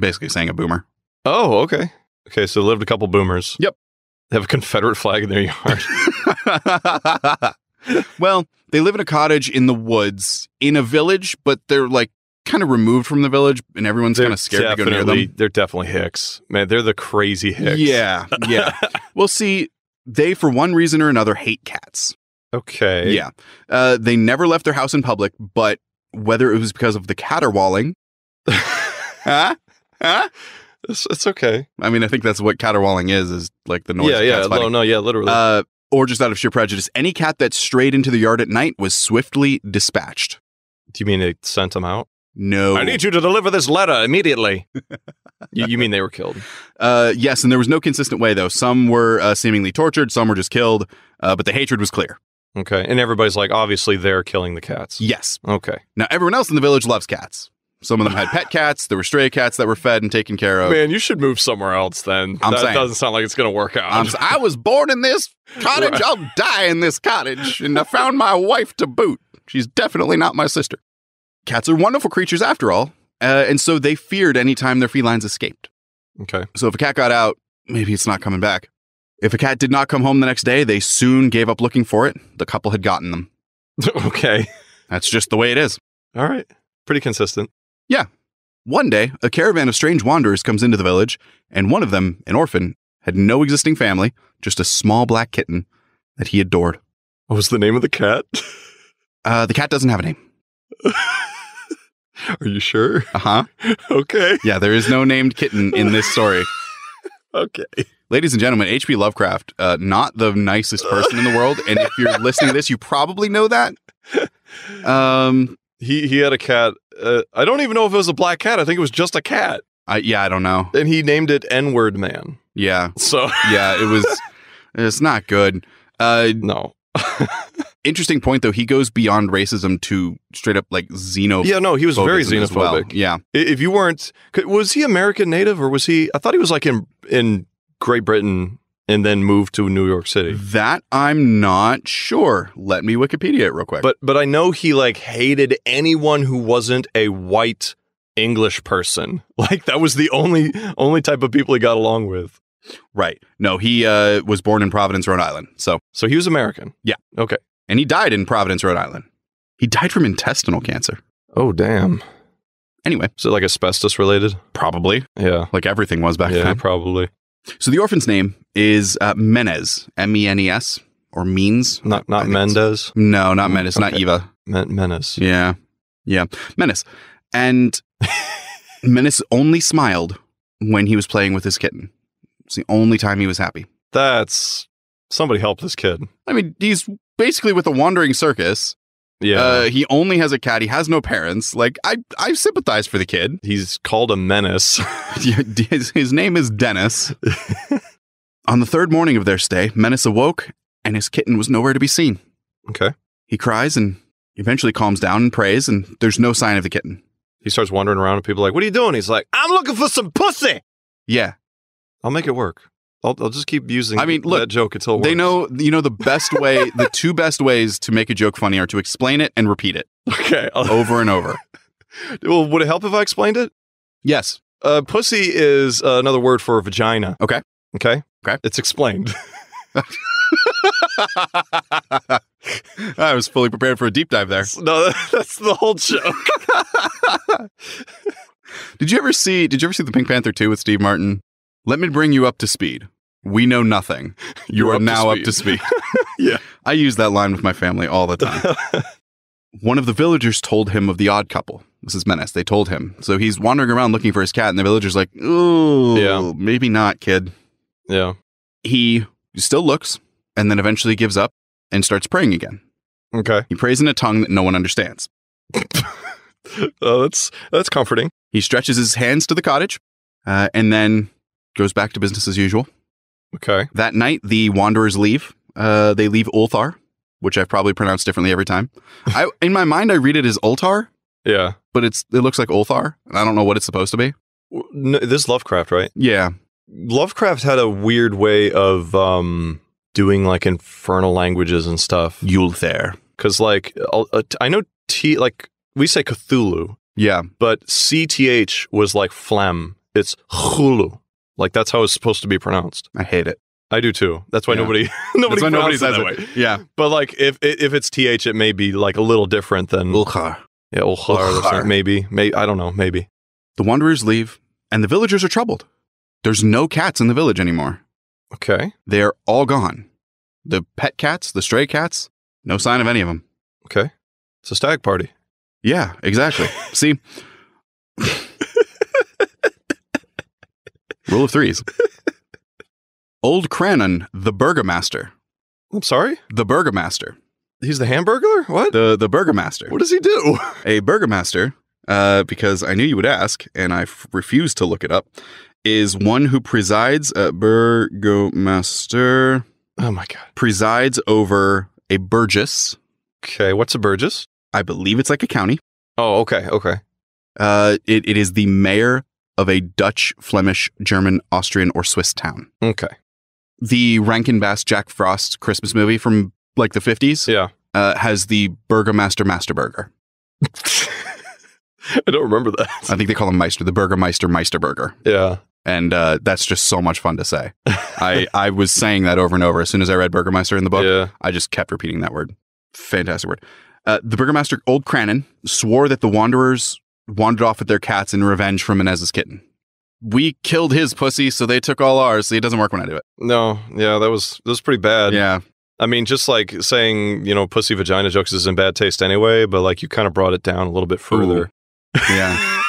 basically saying a boomer. Oh, okay. Okay, so lived a couple boomers. Yep. They have a Confederate flag in their yard. Well, they live in a cottage in the woods in a village, but they're like kind of removed from the village and everyone's kind of scared to go near them. They're definitely hicks. Man, they're the crazy hicks. Yeah, yeah. Well, see, they, for one reason or another, hate cats. Okay. Yeah. Uh, they never left their house in public, but whether it was because of the caterwauling. huh? Huh? It's, it's okay. I mean, I think that's what caterwauling is, is like the noise. Yeah, yeah. No, no, yeah, literally. Uh, or just out of sheer prejudice. Any cat that strayed into the yard at night was swiftly dispatched. Do you mean they sent them out? No. I need you to deliver this letter immediately. you, you mean they were killed? Uh, yes, and there was no consistent way, though. Some were uh, seemingly tortured, some were just killed, uh, but the hatred was clear. Okay, and everybody's like, obviously they're killing the cats. Yes. Okay. Now, everyone else in the village loves cats. Some of them had pet cats. There were stray cats that were fed and taken care of. Man, you should move somewhere else then. I'm that saying, doesn't sound like it's going to work out. I'm, I was born in this cottage. Right. I'll die in this cottage. And I found my wife to boot. She's definitely not my sister. Cats are wonderful creatures after all. Uh, and so they feared any time their felines escaped. Okay. So if a cat got out, maybe it's not coming back. If a cat did not come home the next day, they soon gave up looking for it. The couple had gotten them. Okay. That's just the way it is. All right. Pretty consistent. Yeah. One day, a caravan of strange wanderers comes into the village, and one of them, an orphan, had no existing family, just a small black kitten that he adored. What was the name of the cat? Uh, the cat doesn't have a name. Are you sure? Uh-huh. Okay. Yeah, there is no named kitten in this story. Okay. Ladies and gentlemen, H P Lovecraft, uh, not the nicest person in the world. And if you're listening to this, you probably know that. Um, he he had a cat. Uh, I don't even know if it was a black cat. I think it was just a cat. I, yeah, I don't know. And he named it N-word man. Yeah. So yeah, it was. It's not good. Uh, no. Interesting point, though. He goes beyond racism to straight up like xenophobic. Yeah, no, he was very xenophobic. Well. Yeah. If you weren't, was he American native or was he? I thought he was like in in. Great Britain and then moved to New York City. That I'm not sure. Let me Wikipedia it real quick. But but I know he like hated anyone who wasn't a white English person. Like that was the only only type of people he got along with. Right. No, he uh, was born in Providence, Rhode Island. So so he was American. Yeah. Okay. And he died in Providence, Rhode Island. He died from intestinal cancer. Oh damn. Anyway. Is it like asbestos related? Probably. Yeah. Like everything was back yeah, then. Yeah, probably. So the orphan's name is uh, Menez, M E N E S, or Means. Not not Mendez? No, not Menez, okay. Not Eva. Men Menes. Yeah. Yeah. Menes. And Menes only smiled when he was playing with his kitten. It's the only time he was happy. That's... Somebody help this kid. I mean, he's basically with a wandering circus. Yeah. Uh, he only has a cat. He has no parents. Like, I, I sympathize for the kid. He's called a menace. his, his name is Dennis. On the third morning of their stay, Menes awoke, and his kitten was nowhere to be seen. Okay. He cries and eventually calms down and prays, and there's no sign of the kitten. He starts wandering around, and people are like, what are you doing? He's like, I'm looking for some pussy! Yeah. I'll make it work. I'll, I'll just keep using I mean, look, that joke until it works. They know, you know, the best way, the two best ways to make a joke funny are to explain it and repeat it. Okay. I'll over and over. Well, would it help if I explained it? Yes. Uh, pussy is uh, another word for vagina. Okay. Okay. Okay. It's explained. I was fully prepared for a deep dive there. No, that's the whole joke. Did you ever see, did you ever see the Pink Panther two with Steve Martin? Let me bring you up to speed. We know nothing. You You're are up now up to speed. Yeah. I use that line with my family all the time. One of the villagers told him of the odd couple. This is Menes. They told him. So he's wandering around looking for his cat, and the villager's like, ooh, yeah. Maybe not, kid. Yeah. He still looks, and then eventually gives up and starts praying again. Okay. He prays in a tongue that no one understands. Oh, that's, that's comforting. He stretches his hands to the cottage, uh, and then... goes back to business as usual. Okay. That night, the wanderers leave. Uh, they leave Ulthar, which I've probably pronounced differently every time. I, in my mind, I read it as Ulthar. Yeah. But it's it looks like Ulthar, and I don't know what it's supposed to be. No, this is Lovecraft, right? Yeah. Lovecraft had a weird way of um, doing, like, infernal languages and stuff. Ulthar. Because, like, I know, T, like, we say Cthulhu. Yeah. But C T H was, like, phlegm. It's Hulu. Like, that's how it's supposed to be pronounced. I hate it. I do, too. That's why yeah. nobody nobody, why nobody says it that way. Yeah. But, like, if if it's T H, it may be, like, a little different than... Ulthar. Yeah, Ulthar. Maybe. Maybe. I don't know. Maybe. The wanderers leave, and the villagers are troubled. There's no cats in the village anymore. Okay. They're all gone. The pet cats, the stray cats, no sign of any of them. Okay. It's a stag party. Yeah, exactly. See... Rule of threes. Old Cranon, the burgomaster. I'm sorry? The burgomaster. He's the hamburglar? What? The the burgomaster. What does he do? A burgomaster, uh, because I knew you would ask, and I f refused to look it up, is one who presides, a burgomaster... Oh my god. Presides over a burgess. Okay, what's a burgess? I believe it's like a county. Oh, okay, okay. Uh, it, it is the mayor of a Dutch, Flemish, German, Austrian, or Swiss town. Okay. The Rankin-Bass Jack Frost Christmas movie from, like, the fifties yeah. uh, has the Burgermaster Masterburger. I don't remember that. I think they call him Meister, the Burgermeister Meisterburger. Yeah. And uh, that's just so much fun to say. I, I was saying that over and over. As soon as I read Burgermeister in the book, yeah. I just kept repeating that word. Fantastic word. Uh, the Burgermaster, Old Cranon, swore that the wanderers... wandered off with their cats in revenge for Menezes' kitten. We killed his pussy, so they took all ours, so it doesn't work when I do it. No, yeah, that was, that was pretty bad. Yeah. I mean, just like saying, you know, pussy vagina jokes is in bad taste anyway, but like you kind of brought it down a little bit further. Ooh. Yeah.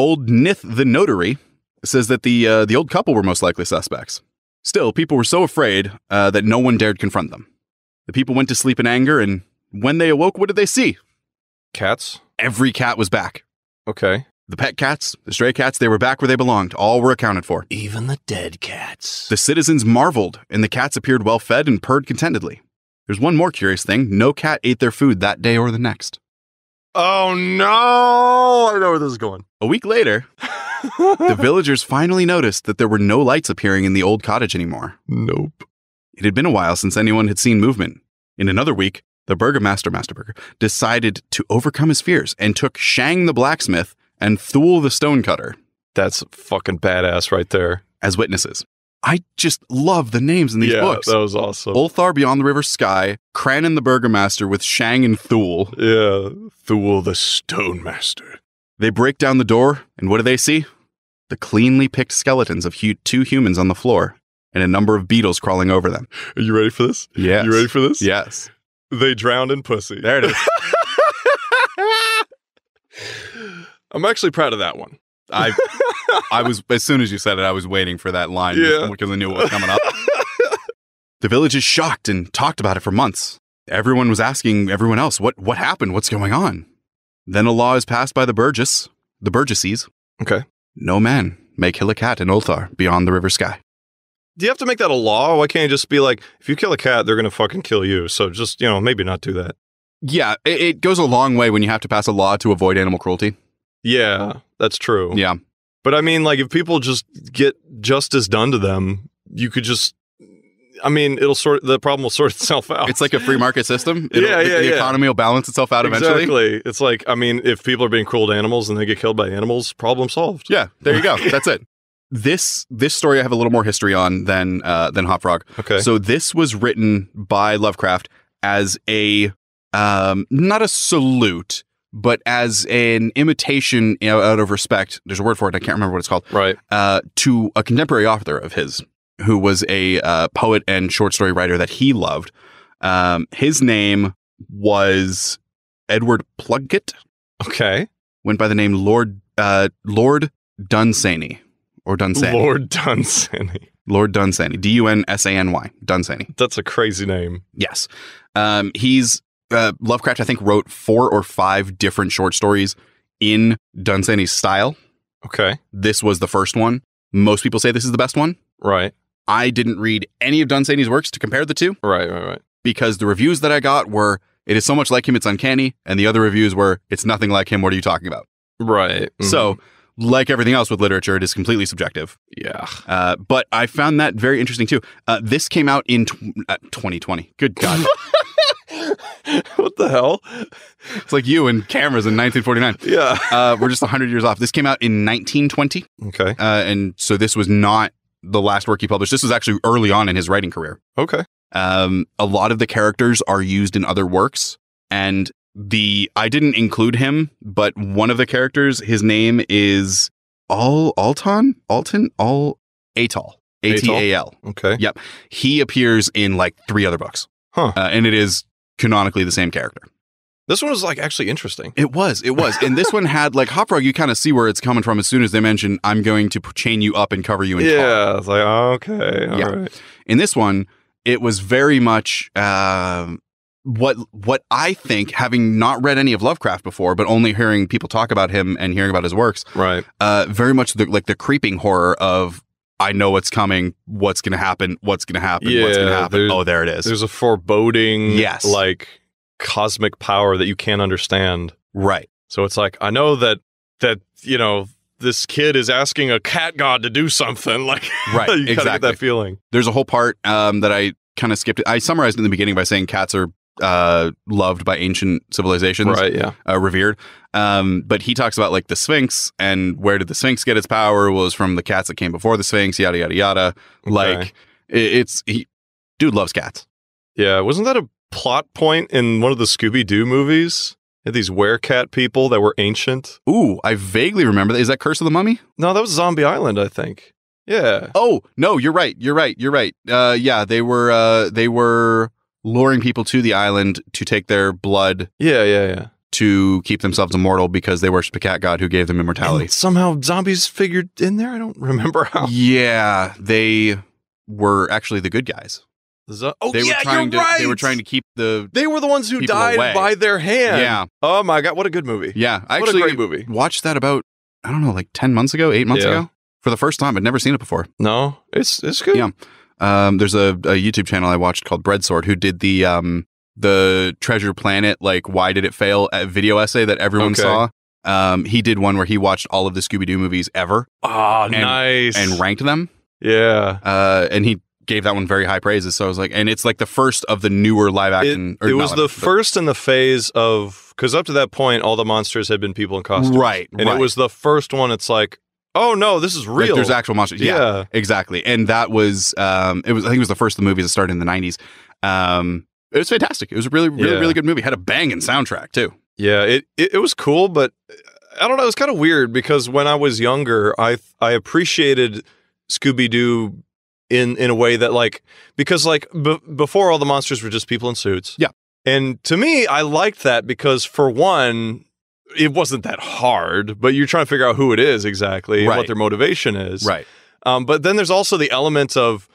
Old Nith the Notary says that the, uh, the old couple were most likely suspects. Still, people were so afraid uh, that no one dared confront them. The people went to sleep in anger, and when they awoke, what did they see? Cats? Every cat was back. Okay. The pet cats, the stray cats, they were back where they belonged. All were accounted for. Even the dead cats. The citizens marveled, and the cats appeared well-fed and purred contentedly. There's one more curious thing. No cat ate their food that day or the next. Oh, no! I know where this is going. A week later, the villagers finally noticed that there were no lights appearing in the old cottage anymore. Nope. It had been a while since anyone had seen movement. In another week, the Burgomaster Masterburger decided to overcome his fears and took Shang the blacksmith and Thule the stonecutter. That's fucking badass right there. As witnesses. I just love the names in these yeah, books. Yeah, that was awesome. Ulthar Beyond the River Sky, Cranon the Burgomaster with Shang and Thule. Yeah, Thule the Stone Master. They break down the door, and what do they see? The cleanly picked skeletons of hu two humans on the floor, and a number of beetles crawling over them. Are you ready for this? Yes. You ready for this? Yes. They drowned in pussy. There it is. I'm actually proud of that one. I I was, as soon as you said it, I was waiting for that line yeah. because I knew what was coming up. The village is shocked and talked about it for months. Everyone was asking everyone else, what, what happened? What's going on? Then a law is passed by the Burgess, the Burgesses. Okay. No man may kill a cat in Ulthar Beyond the River Sky. Do you have to make that a law? Why can't you just be like, if you kill a cat, they're going to fucking kill you. So just, you know, maybe not do that. Yeah, it, it goes a long way when you have to pass a law to avoid animal cruelty. Yeah, that's true. Yeah. But I mean, like, if people just get justice done to them, you could just, I mean, it'll sort, the problem will sort itself out. It's like a free market system. It'll, yeah, yeah, The, the yeah. economy will balance itself out exactly. eventually. It's like, I mean, if people are being cruel to animals and they get killed by animals, problem solved. Yeah, there you go. That's it. This, this story I have a little more history on than, uh, than Hop Frog. Okay. So this was written by Lovecraft as a, um, not a salute, but as an imitation, you know, out of respect, there's a word for it, I can't remember what it's called, right? Uh, to a contemporary author of his, who was a uh, poet and short story writer that he loved. Um, his name was Edward Plunkett. Okay. Went by the name Lord uh, Lord Dunsany, or Dunsany. Lord Dunsany. Lord Dunsany. D U N S A N Y. Dunsany. That's a crazy name. Yes. Um, he's... Uh, Lovecraft, I think, wrote four or five different short stories in Dunsany's style. Okay. This was the first one. Most people say this is the best one. Right. I didn't read any of Dunsany's works to compare the two. Right, right, right. Because the reviews that I got were, it is so much like him, it's uncanny. And the other reviews were, it's nothing like him, what are you talking about? Right. Mm-hmm. So, like everything else with literature, it is completely subjective. Yeah. Uh, but I found that very interesting, too. Uh, this came out in tw uh, twenty twenty. Good God. What the hell? It's like you and cameras in nineteen forty-nine. Yeah. Uh, we're just one hundred years off. This came out in nineteen twenty. Okay. Uh, and so this was not the last work he published. This was actually early on in his writing career. Okay. Um, a lot of the characters are used in other works. And the I didn't include him, but one of the characters, his name is Al Alton? Alton? Al Atal. A T A L. Okay. Yep. He appears in like three other books. Huh. Uh, and it is canonically the same character. This one was like actually interesting. It was, it was. And this one had like Hop Frog, you kind of see where it's coming from as soon as they mention, I'm going to chain you up and cover you in yeah, tar. It's like, okay, all yeah. right. In this one, it was very much uh, what what I think, having not read any of Lovecraft before, but only hearing people talk about him and hearing about his works, right? Uh, very much the, like the creeping horror of, I know what's coming, what's going to happen, what's going to happen, yeah, what's going to happen. Oh, there it is. There's a foreboding, yes. like, cosmic power that you can't understand. Right. So it's like, I know that, that you know, this kid is asking a cat god to do something. Like, right, you exactly. kind of get that feeling. There's a whole part um, that I kind of skipped. I summarized in the beginning by saying cats are uh, loved by ancient civilizations. Right, yeah. Uh, revered. Um, but he talks about like the Sphinx and where did the Sphinx get its power? Well, it was from the cats that came before the Sphinx, yada, yada, yada. Okay. Like it, it's, he, dude loves cats. Yeah. Wasn't that a plot point in one of the Scooby-Doo movies? They had these werecat people that were ancient. Ooh, I vaguely remember that. Is that Curse of the Mummy? No, that was Zombie Island, I think. Yeah. Oh, no, you're right. You're right. You're right. Uh, yeah, they were, uh, they were luring people to the island to take their blood. Yeah, yeah, yeah. to keep themselves immortal because they worshiped a cat god who gave them immortality. And somehow zombies figured in there? I don't remember how. Yeah, they were actually the good guys. The oh, they yeah, were trying you're to, right! They were trying to keep the They were the ones who died away. by their hand. Yeah. Oh my God, what a good movie. Yeah, I what actually a great movie. watched that about, I don't know, like ten months ago, eight months yeah. ago? For the first time. I'd never seen it before. No, it's it's good. Yeah. Um, there's a, a YouTube channel I watched called Breadsword who did the... Um, the Treasure Planet, like, why did it fail at video essay that everyone okay. saw. Um, he did one where he watched all of the Scooby-Doo movies ever. Oh, and, nice. And ranked them. Yeah. Uh, and he gave that one very high praises. So I was like, and it's like the first of the newer live action. It, or it was the action, first in the phase of, because up to that point, all the monsters had been people in costumes. Right. And right. it was the first one. It's like, oh no, this is real. Like, there's actual monsters. Yeah, yeah, exactly. And that was, um, it was, I think it was the first of the movies that started in the nineties. Um, it was fantastic. It was a really, really, yeah. really good movie. It had a banging soundtrack too. Yeah, it, it, it was cool, but I don't know. It was kind of weird because when I was younger, I, I appreciated Scooby-Doo in, in a way that like, because like b- before all the monsters were just people in suits. Yeah. And to me, I liked that because for one, it wasn't that hard, but you're trying to figure out who it is exactly, right. and what their motivation is. Right. Um, but then there's also the element of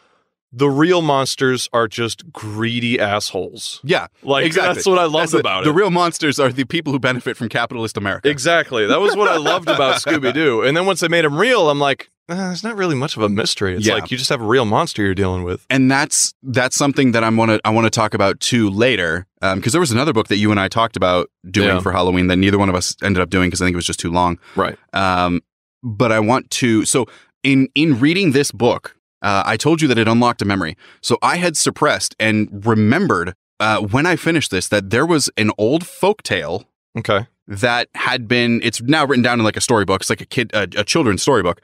the real monsters are just greedy assholes. Yeah, like exactly. That's what I loved the, about it. The real monsters are the people who benefit from capitalist America. Exactly. That was what I loved about Scooby-Doo. And then once they made him real, I'm like, Uh, it's not really much of a mystery. It's yeah. like you just have a real monster you're dealing with, and that's that's something that I'm wanna I want to talk about too later. Because um, there was another book that you and I talked about doing yeah. for Halloween that neither one of us ended up doing because I think it was just too long. Right. Um, but I want to. So in in reading this book, uh, I told you that it unlocked a memory. So I had suppressed and remembered uh, when I finished this that there was an old folk tale. Okay. That had been. It's now written down in like a storybook. It's like a kid a, a children's storybook.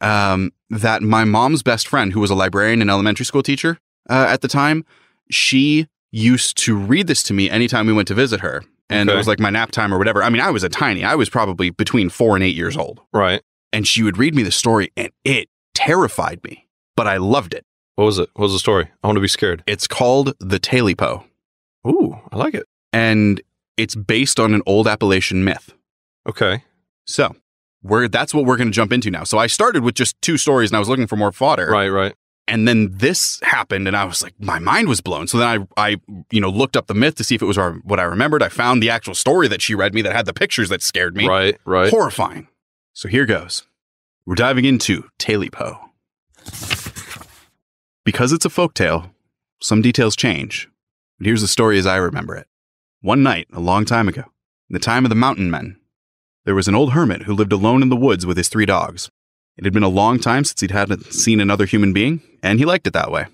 Um, that my mom's best friend, who was a librarian and elementary school teacher uh, at the time, she used to read this to me anytime we went to visit her. And okay. it was like my nap time or whatever. I mean, I was a tiny. I was probably between four and eight years old. Right. And she would read me the story, and it terrified me. But I loved it. What was it? What was the story? I want to be scared. It's called The Tailypo. Ooh, I like it. And it's based on an old Appalachian myth. Okay. So... We're, that's what we're going to jump into now. So I started with just two stories and I was looking for more fodder. Right, right. And then this happened and I was like, my mind was blown. So then I, I you know, looked up the myth to see if it was our, what I remembered. I found the actual story that she read me that had the pictures that scared me. Right, right. Horrifying. So here goes. We're diving into Tailypo. Because it's a folktale, some details change. But here's the story as I remember it. One night, a long time ago, in the time of the mountain men, there was an old hermit who lived alone in the woods with his three dogs. It had been a long time since he'd hadn't seen another human being, and he liked it that way.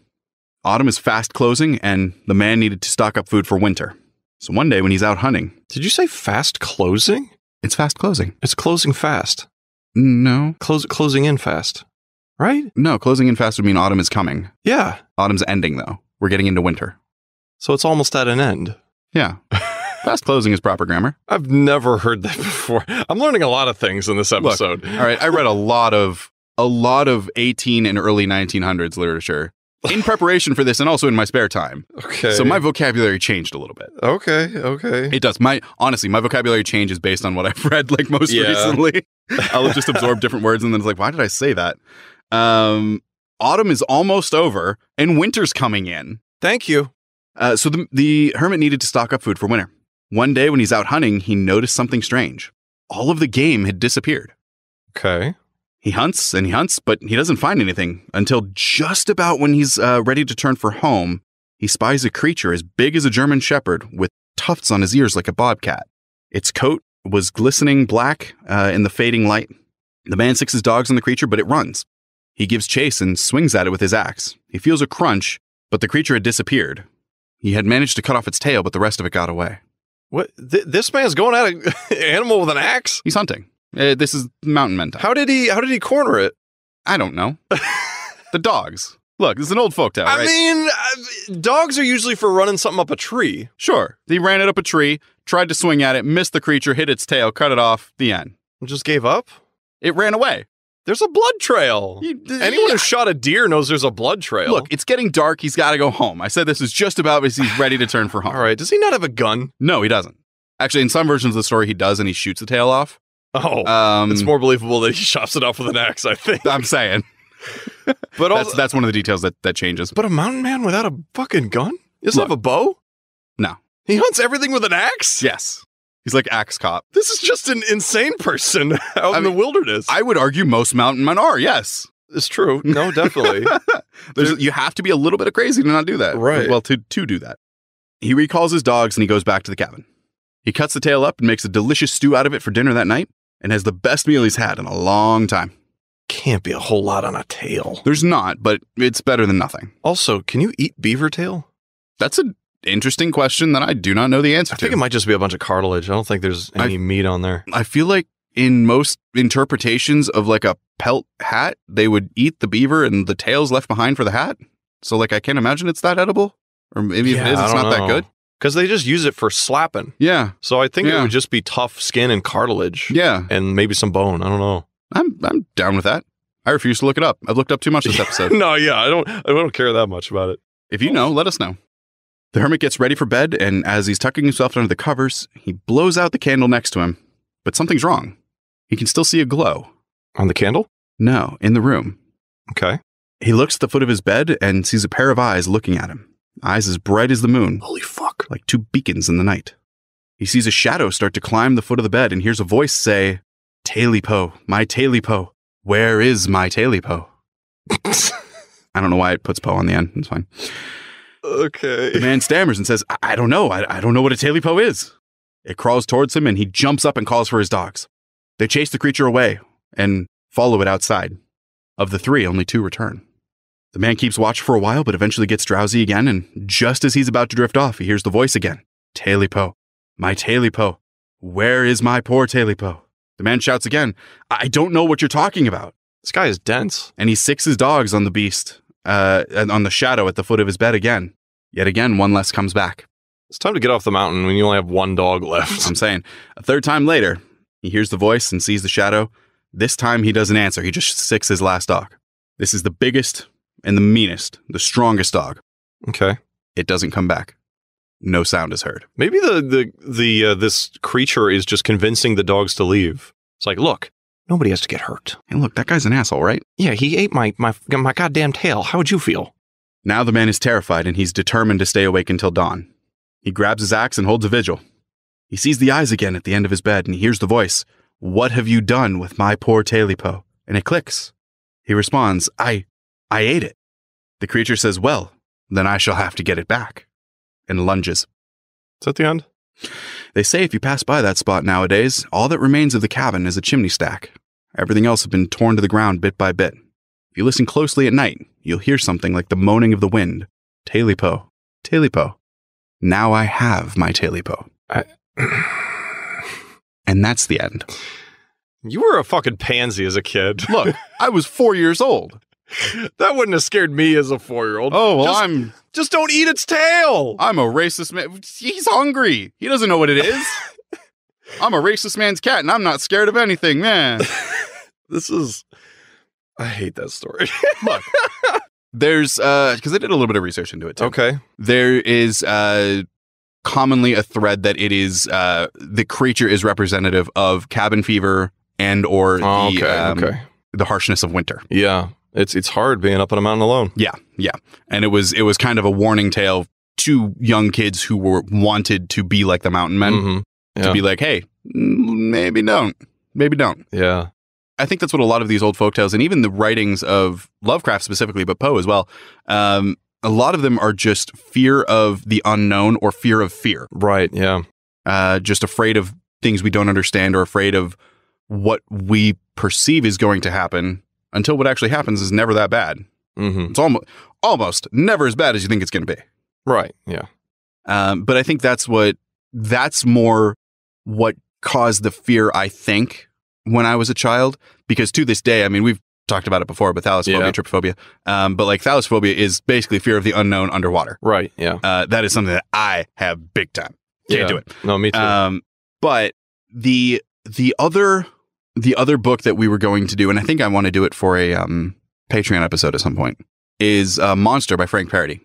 Autumn was fast closing, and the man needed to stock up food for winter. So one day when he's out hunting... Did you say fast closing? It's fast closing. It's closing fast. No. Close, closing in fast, right? No, closing in fast would mean autumn is coming. Yeah. Autumn's ending, though. We're getting into winter. So it's almost at an end. Yeah. Fast closing is proper grammar. I've never heard that before. I'm learning a lot of things in this episode. Look, all right, I read a lot of a lot of eighteen and early nineteen hundreds literature in preparation for this, and also in my spare time. Okay. So my vocabulary changed a little bit. Okay, okay. It does. My honestly, my vocabulary change is based on what I've read, like most yeah. recently. I'll just absorb different words, and then it's like, why did I say that? Um, autumn is almost over, and winter's coming in. Thank you. Uh, so the the hermit needed to stock up food for winter. One day when he's out hunting, he noticed something strange. All of the game had disappeared. Okay. He hunts and he hunts, but he doesn't find anything until just about when he's uh, ready to turn for home, he spies a creature as big as a German shepherd with tufts on his ears like a bobcat. Its coat was glistening black uh, in the fading light. The man sticks his dogs on the creature, but it runs. He gives chase and swings at it with his axe. He feels a crunch, but the creature had disappeared. He had managed to cut off its tail, but the rest of it got away. What? Th- this man's going at an animal with an axe? He's hunting. Uh, this is mountain men time. How did he, how did he corner it? I don't know. The dogs. Look, this is an old folktale, right? I mean, I, dogs are usually for running something up a tree. Sure. He ran it up a tree, tried to swing at it, missed the creature, hit its tail, cut it off, the end. Just gave up? It ran away. There's a blood trail. You, uh, Anyone yeah. who shot a deer knows there's a blood trail. Look, it's getting dark. He's got to go home. I said this is just about because he's ready to turn for home. All right. Does he not have a gun? No, he doesn't. Actually, in some versions of the story, he does, and he shoots the tail off. Oh, um, it's more believable that he chops it off with an axe, I think. I'm saying. But also, that's, that's one of the details that, that changes. But a mountain man without a fucking gun? He doesn't Look, have a bow? No. He hunts everything with an axe? Yes. He's like axe cop. This is just an insane person out I in mean, the wilderness. I would argue most mountain men are, yes. It's true. No, definitely. There's, There's, you have to be a little bit of crazy to not do that. Right. Well, to, to do that. He recalls his dogs and he goes back to the cabin. He cuts the tail up and makes a delicious stew out of it for dinner that night and has the best meal he's had in a long time. Can't be a whole lot on a tail. There's not, but it's better than nothing. Also, can you eat beaver tail? That's a... interesting question that I do not know the answer to. I think it might just be a bunch of cartilage. I don't think there's any I, meat on there. I feel like in most interpretations of like a pelt hat, they would eat the beaver and the tail's left behind for the hat. So like, I can't imagine it's that edible, or maybe yeah, if it is, it's not know. that good. Because they just use it for slapping. Yeah. So I think yeah. it would just be tough skin and cartilage. Yeah. And maybe some bone. I don't know. I'm I'm down with that. I refuse to look it up. I've looked up too much this episode. No, yeah. I don't, I don't care that much about it. If you know, let us know. The hermit gets ready for bed, and as he's tucking himself under the covers, he blows out the candle next to him. But something's wrong. He can still see a glow. On the candle? No, in the room. Okay. He looks at the foot of his bed and sees a pair of eyes looking at him. Eyes as bright as the moon. Holy fuck. Like two beacons in the night. He sees a shadow start to climb the foot of the bed and hears a voice say, Tailypo, my Tailypo. Where is my Tailypo? I don't know why it puts Po on the end. It's fine. Okay. The man stammers and says, I, I don't know. I, I don't know what a Tailypo is. It crawls towards him and he jumps up and calls for his dogs. They chase the creature away and follow it outside. Of the three, only two return. The man keeps watch for a while, but eventually gets drowsy again, and just as he's about to drift off, he hears the voice again. Tailypo, my Tailypo, where is my poor Tailypo? The man shouts again, I don't know what you're talking about. This guy is dense. And he sicks his dogs on the beast, uh, and on the shadow at the foot of his bed again. Yet again, one less comes back. It's time to get off the mountain when you only have one dog left. I'm saying. A third time later, he hears the voice and sees the shadow. This time he doesn't answer. He just sicks his last dog. This is the biggest and the meanest, the strongest dog. Okay. It doesn't come back. No sound is heard. Maybe the the the uh, this creature is just convincing the dogs to leave. It's like, look, nobody has to get hurt. And hey, look, that guy's an asshole, right? Yeah, he ate my my my goddamn tail. How would you feel? Now the man is terrified and he's determined to stay awake until dawn. He grabs his axe and holds a vigil. He sees the eyes again at the end of his bed and he hears the voice. What have you done with my poor Tailypo? And it clicks. He responds, I... I ate it. The creature says, well, then I shall have to get it back, and lunges. Is that the end? They say if you pass by that spot nowadays, all that remains of the cabin is a chimney stack. Everything else has been torn to the ground bit by bit. If you listen closely at night, you'll hear something like the moaning of the wind. Tailypo, Tailypo. Now I have my Tailypo. I... And that's the end. You were a fucking pansy as a kid. Look, I was four years old. That wouldn't have scared me as a four-year-old. Oh, well, just, I'm... Just don't eat its tail! I'm a racist man. He's hungry. He doesn't know what it is. I'm a racist man's cat, and I'm not scared of anything, man. This is... I hate that story. Look, there's... uh Because I did a little bit of research into it, too. Okay. There is... uh commonly a thread that it is uh, the creature is representative of cabin fever and or oh, the, okay, um, okay. the harshness of winter. Yeah. It's it's hard being up on a mountain alone. Yeah. Yeah. And it was it was kind of a warning tale to young kids who were wanted to be like the mountain men, mm-hmm. yeah. to be like, hey, maybe don't. Maybe don't. Yeah. I think that's what a lot of these old folktales and even the writings of Lovecraft specifically, but Poe as well, um, a lot of them are just fear of the unknown or fear of fear. Right, yeah. Uh, just afraid of things we don't understand or afraid of what we perceive is going to happen until what actually happens is never that bad. Mm-hmm. It's almost, almost never as bad as you think it's going to be. Right, yeah. Um, but I think that's what, that's more what caused the fear, I think, when I was a child. Because to this day, I mean, we've talked about it before, but thalassophobia, yeah. trypophobia. Um, but like thalassophobia is basically fear of the unknown underwater. Right. Yeah. Uh, that is something that I have big time. Can't yeah. do it. No, me too. Um, but the, the other, the other book that we were going to do, and I think I want to do it for a, um, Patreon episode at some point is uh, Monster by Frank Parody.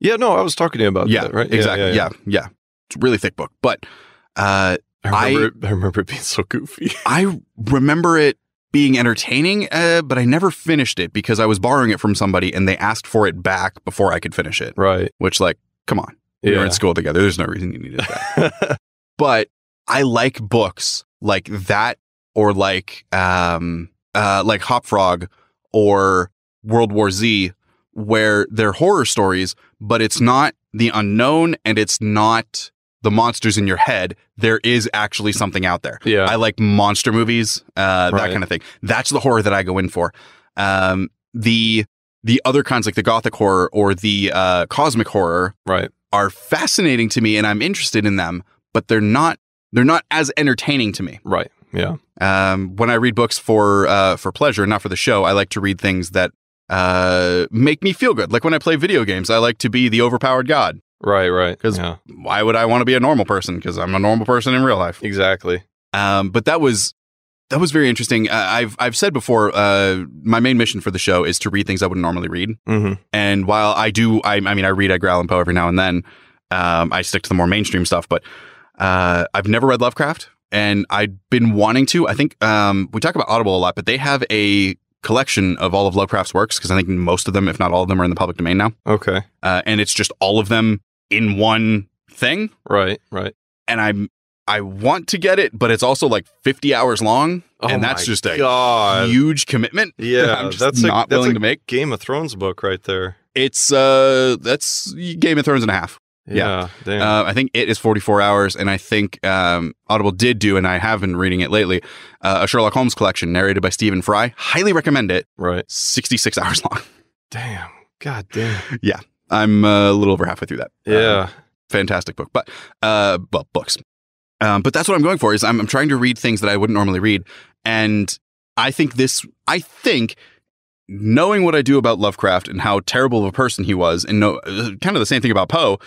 Yeah. No, I was talking to you about yeah, that, right? Exactly. Yeah yeah, yeah. yeah. yeah. It's a really thick book, but, uh, I remember, I, it, I remember it being so goofy. I remember it being entertaining, uh, but I never finished it because I was borrowing it from somebody and they asked for it back before I could finish it. Right. Which, like, come on. We yeah. were in school together. There's no reason you needed that. But I like books like that or like, um, uh, like Hop Frog or World War Z where they're horror stories, but it's not the unknown and it's not the monsters in your head. There is actually something out there. Yeah. I like monster movies, uh, right. that kind of thing. That's the horror that I go in for. Um, the, the other kinds like the gothic horror or the, uh, cosmic horror right. are fascinating to me and I'm interested in them, but they're not, they're not as entertaining to me. Right. Yeah. Um, when I read books for uh, for pleasure, not for the show, I like to read things that uh, make me feel good. Like when I play video games, I like to be the overpowered god. Right, right. Because yeah. why would I want to be a normal person? Because I'm a normal person in real life. Exactly. Um, but that was that was very interesting. Uh, I've I've said before, uh, my main mission for the show is to read things I wouldn't normally read. Mm-hmm. And while I do, I, I mean, I read Edgar Allan Poe every now and then. Um, I stick to the more mainstream stuff, but uh, I've never read Lovecraft. And I'd been wanting to. I think um, we talk about Audible a lot, but they have a collection of all of Lovecraft's works, because I think most of them, if not all of them, are in the public domain now. Okay. Uh, and it's just all of them in one thing. Right, right. And I'm, I want to get it, but it's also like fifty hours long. Oh, and that's just a God. huge commitment. Yeah, that I'm just that's not a, that's willing a to make. Game of Thrones book right there. It's, uh, that's Game of Thrones and a half. Yeah, yeah. Uh, I think it is forty-four hours, and I think um, Audible did do, and I have been reading it lately, uh, a Sherlock Holmes collection narrated by Stephen Fry. Highly recommend it. Right. sixty-six hours long. Damn. God damn. Yeah. I'm uh, a little over halfway through that. Yeah. Um, fantastic book. But, uh, well, books. Um, but that's what I'm going for, is I'm, I'm trying to read things that I wouldn't normally read. And I think this, I think... knowing what I do about Lovecraft and how terrible of a person he was, and no, kind of the same thing about Poe,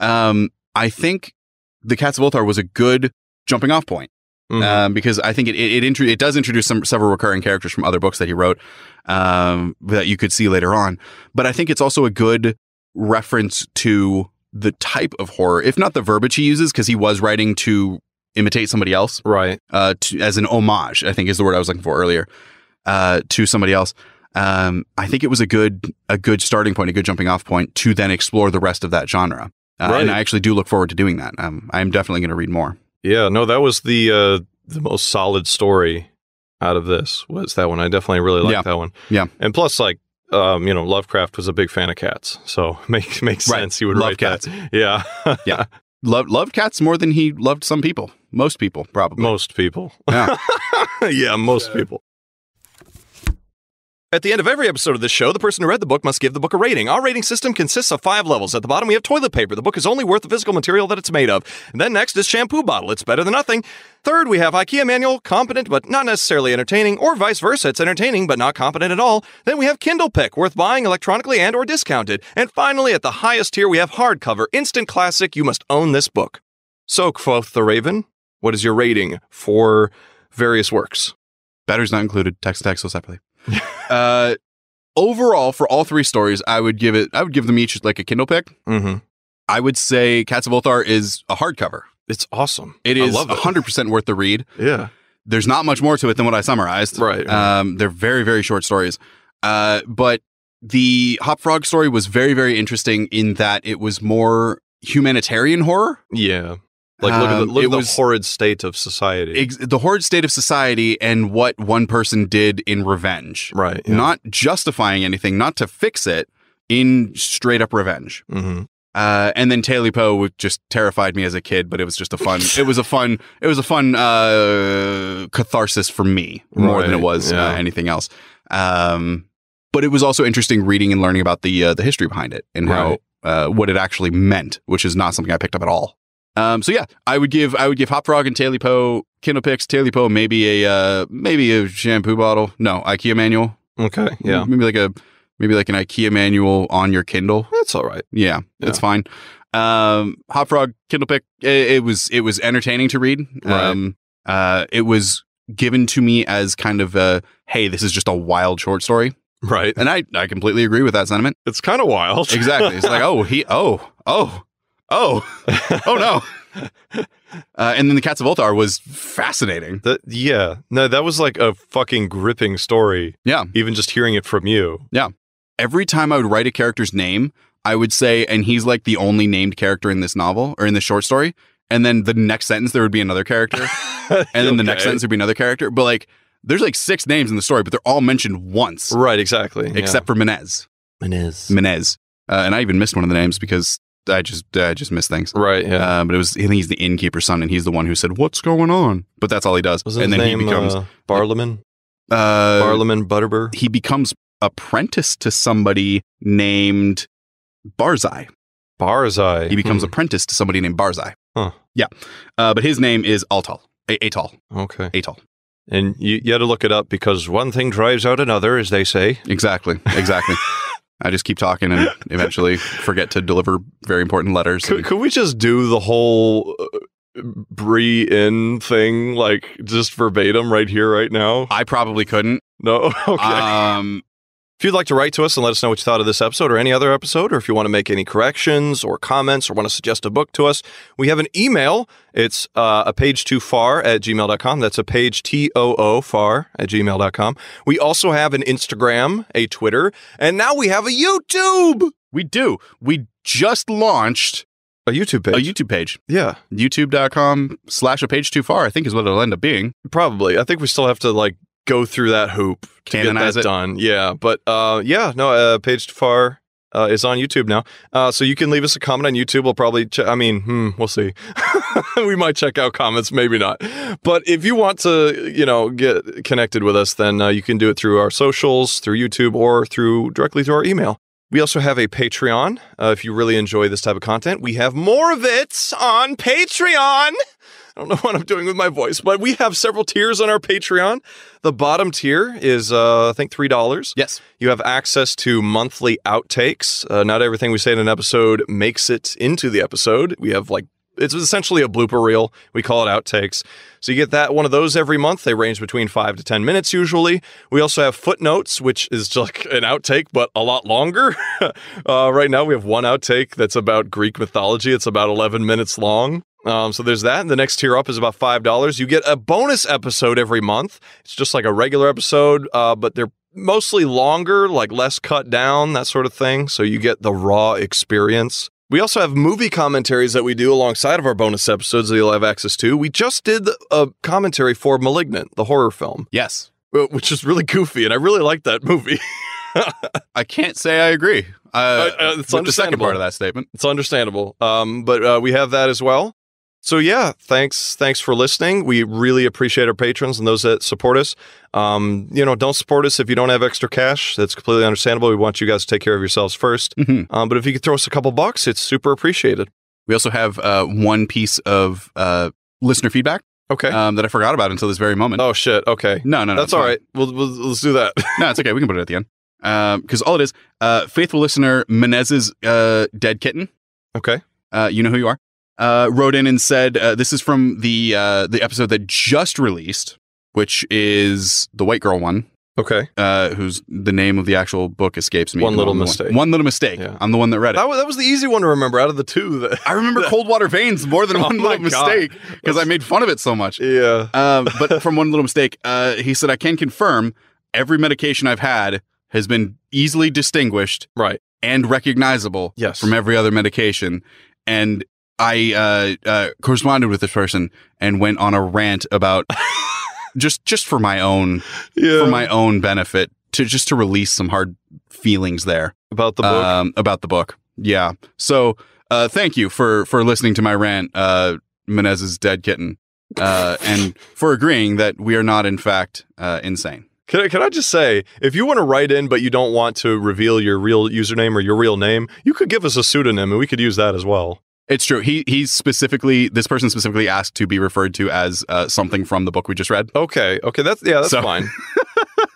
um, I think The Cats of Ulthar was a good jumping off point. Mm-hmm. um, because I think it it, it, intru- it does introduce some several recurring characters from other books that he wrote um, that you could see later on. But I think it's also a good reference to the type of horror, if not the verbiage he uses, because he was writing to imitate somebody else. Right. Uh, to, as an homage, I think is the word I was looking for earlier, uh, to somebody else. Um, I think it was a good a good starting point, a good jumping off point to then explore the rest of that genre. Uh, right. And I actually do look forward to doing that. Um, I'm definitely going to read more. Yeah, no, that was the uh, the most solid story out of this was that one. I definitely really liked yeah. that one. Yeah. And plus, like, um, you know, Lovecraft was a big fan of cats. So makes makes right. sense. He would Love write cats. That. Yeah. yeah. Loved, loved cats more than he loved some people. Most people, probably. Most people. Yeah, yeah most yeah. people. At the end of every episode of this show, the person who read the book must give the book a rating. Our rating system consists of five levels. At the bottom, we have toilet paper. The book is only worth the physical material that it's made of. And then next is shampoo bottle. It's better than nothing. Third, we have IKEA manual, competent but not necessarily entertaining, or vice versa, it's entertaining but not competent at all. Then we have Kindle pick, worth buying electronically and or discounted. And finally, at the highest tier, we have hardcover, instant classic. You must own this book. So, Quoth the Raven, what is your rating for various works? Batteries not included. Text to text so separately. uh, overall, for all three stories, I would give it. I would give them each like a Kindle pick. Mm-hmm. I would say Cats of Ulthar is a hardcover. It's awesome. It is one hundred percent worth the read. Yeah, there's not much more to it than what I summarized. Right. right. Um, they're very very short stories. Uh, but the Hop Frog story was very very interesting in that it was more humanitarian horror. Yeah. Like, look at the, look um, at the was, horrid state of society. Ex- the horrid state of society and what one person did in revenge. Right. Yeah. Not justifying anything, not to fix it, in straight-up revenge. Mm-hmm. Uh, and then Tailypo just terrified me as a kid, but it was just a fun... it was a fun... It was a fun uh, catharsis for me, more right. than it was yeah. uh, anything else. Um, but it was also interesting reading and learning about the, uh, the history behind it and right. how uh, what it actually meant, which is not something I picked up at all. Um, so yeah, I would give I would give Hop Frog and Tailypo Kindle picks, Tailypo maybe a uh, maybe a shampoo bottle. No, IKEA manual. Okay, yeah, maybe like a maybe like an IKEA manual on your Kindle. That's all right. Yeah, yeah. It's fine. Um, Hop Frog Kindle pick. It, it was it was entertaining to read. Right. Um, uh, it was given to me as kind of a hey, this is just a wild short story. Right, and I I completely agree with that sentiment. It's kind of wild. Exactly. It's like oh he oh oh. Oh, oh no. Uh, and then The Cats of Ulthar was fascinating. The, yeah. No, that was like a fucking gripping story. Yeah. Even just hearing it from you. Yeah. Every time I would write a character's name, I would say, and he's like the only named character in this novel or in this short story. And then the next sentence, there would be another character. And then okay. the next sentence would be another character. But like, there's like six names in the story, but they're all mentioned once. Right, exactly. Except yeah. for Menez. Menez. Menez. Uh, and I even missed one of the names because... I just I just miss things. Right, yeah. Um, but it was, I think he's the innkeeper's son, and he's the one who said, what's going on? But that's all he does. Wasn't and his then name, he becomes... Uh, Barlaman? Uh, Barlaman Butterbur? He becomes apprentice to somebody named Barzai. Barzai. He becomes hmm. apprentice to somebody named Barzai. Huh. Yeah. Uh, but his name is Altal. A- Atal. Okay. Atal. And you, you had to look it up because one thing drives out another, as they say. Exactly. Exactly. I just keep talking and eventually forget to deliver very important letters. Could, could we just do the whole uh, Bree-in thing, like just verbatim right here, right now? I probably couldn't. No? Okay. Um, if you'd like to write to us and let us know what you thought of this episode or any other episode, or if you want to make any corrections or comments or want to suggest a book to us, we have an email. It's uh, a page too far at gmail dot com. That's a page T O O far at gmail dot com. We also have an Instagram, a Twitter, and now we have a YouTube. We do. We just launched a YouTube page. A YouTube page. Yeah. YouTube.com slash a page too far, I think is what it'll end up being. Probably. I think we still have to like go through that hoop to Canonize get that it. done. Yeah. But uh, yeah, no, uh, Page Too Far uh, is on YouTube now. Uh, so you can leave us a comment on YouTube. We'll probably, che I mean, hmm, we'll see. We might check out comments, maybe not. But if you want to, you know, get connected with us, then uh, you can do it through our socials, through YouTube, or through directly through our email. We also have a Patreon. Uh, if you really enjoy this type of content, we have more of it on Patreon. I don't know what I'm doing with my voice, but we have several tiers on our Patreon. The bottom tier is, uh, I think, three dollars. Yes. You have access to monthly outtakes. Uh, not everything we say in an episode makes it into the episode. We have, like, it's essentially a blooper reel. We call it outtakes. So you get that one of those every month. They range between five to ten minutes usually. We also have footnotes, which is like an outtake, but a lot longer. uh, right now we have one outtake that's about Greek mythology. It's about eleven minutes long. Um, so there's that. And the next tier up is about five dollars. You get a bonus episode every month. It's just like a regular episode, uh, but they're mostly longer, like less cut down, that sort of thing. So you get the raw experience. We also have movie commentaries that we do alongside of our bonus episodes that you'll have access to. We just did a commentary for Malignant, the horror film. Yes. Which is really goofy, and I really like that movie. I can't say I agree. Uh, uh, it's with the second part of that statement. It's understandable. Um, but uh, we have that as well. So yeah, thanks thanks for listening. We really appreciate our patrons and those that support us. Um, you know, don't support us if you don't have extra cash. That's completely understandable. We want you guys to take care of yourselves first. Mm-hmm. um, but if you could throw us a couple bucks, it's super appreciated. We also have uh, one piece of uh, listener feedback. Okay. Um, that I forgot about until this very moment. Oh, shit. Okay. No, no, no. That's all right. We'll, we'll, let's do that. No, it's okay. We can put it at the end. Because um, all it is, uh, faithful listener Menezes' uh, dead kitten. Okay. Uh, you know who you are. Uh, wrote in and said, uh, this is from the uh, the episode that just released, which is the white girl one. Okay. Uh, who's the name of the actual book escapes me. One little mistake. One, one little mistake. Yeah. I'm the one that read it. That was, that was the easy one to remember out of the two. That, I remember that. Cold Water Veins more than oh one little God. mistake because I made fun of it so much. Yeah. Um, but from one little mistake, uh, he said, I can confirm every medication I've had has been easily distinguished right. and recognizable yes. from every other medication. And I uh, uh, corresponded with this person and went on a rant about just just for my own yeah. for my own benefit to just to release some hard feelings there about the book um, about the book. Yeah. So uh, thank you for for listening to my rant, uh, Menezes' dead kitten, uh, and for agreeing that we are not in fact uh, insane. Can I, can I just say, if you want to write in, but you don't want to reveal your real username or your real name, you could give us a pseudonym and we could use that as well. It's true. He he's specifically, this person specifically asked to be referred to as uh, something from the book we just read. Okay. Okay. That's, yeah, that's so. fine.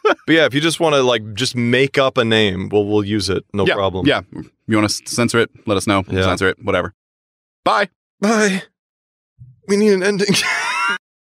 But yeah, if you just want to like, just make up a name, we'll, we'll use it. No yeah, problem. Yeah. You want to censor it? Let us know. Yeah. Censor it. Whatever. Bye. Bye. We need an ending.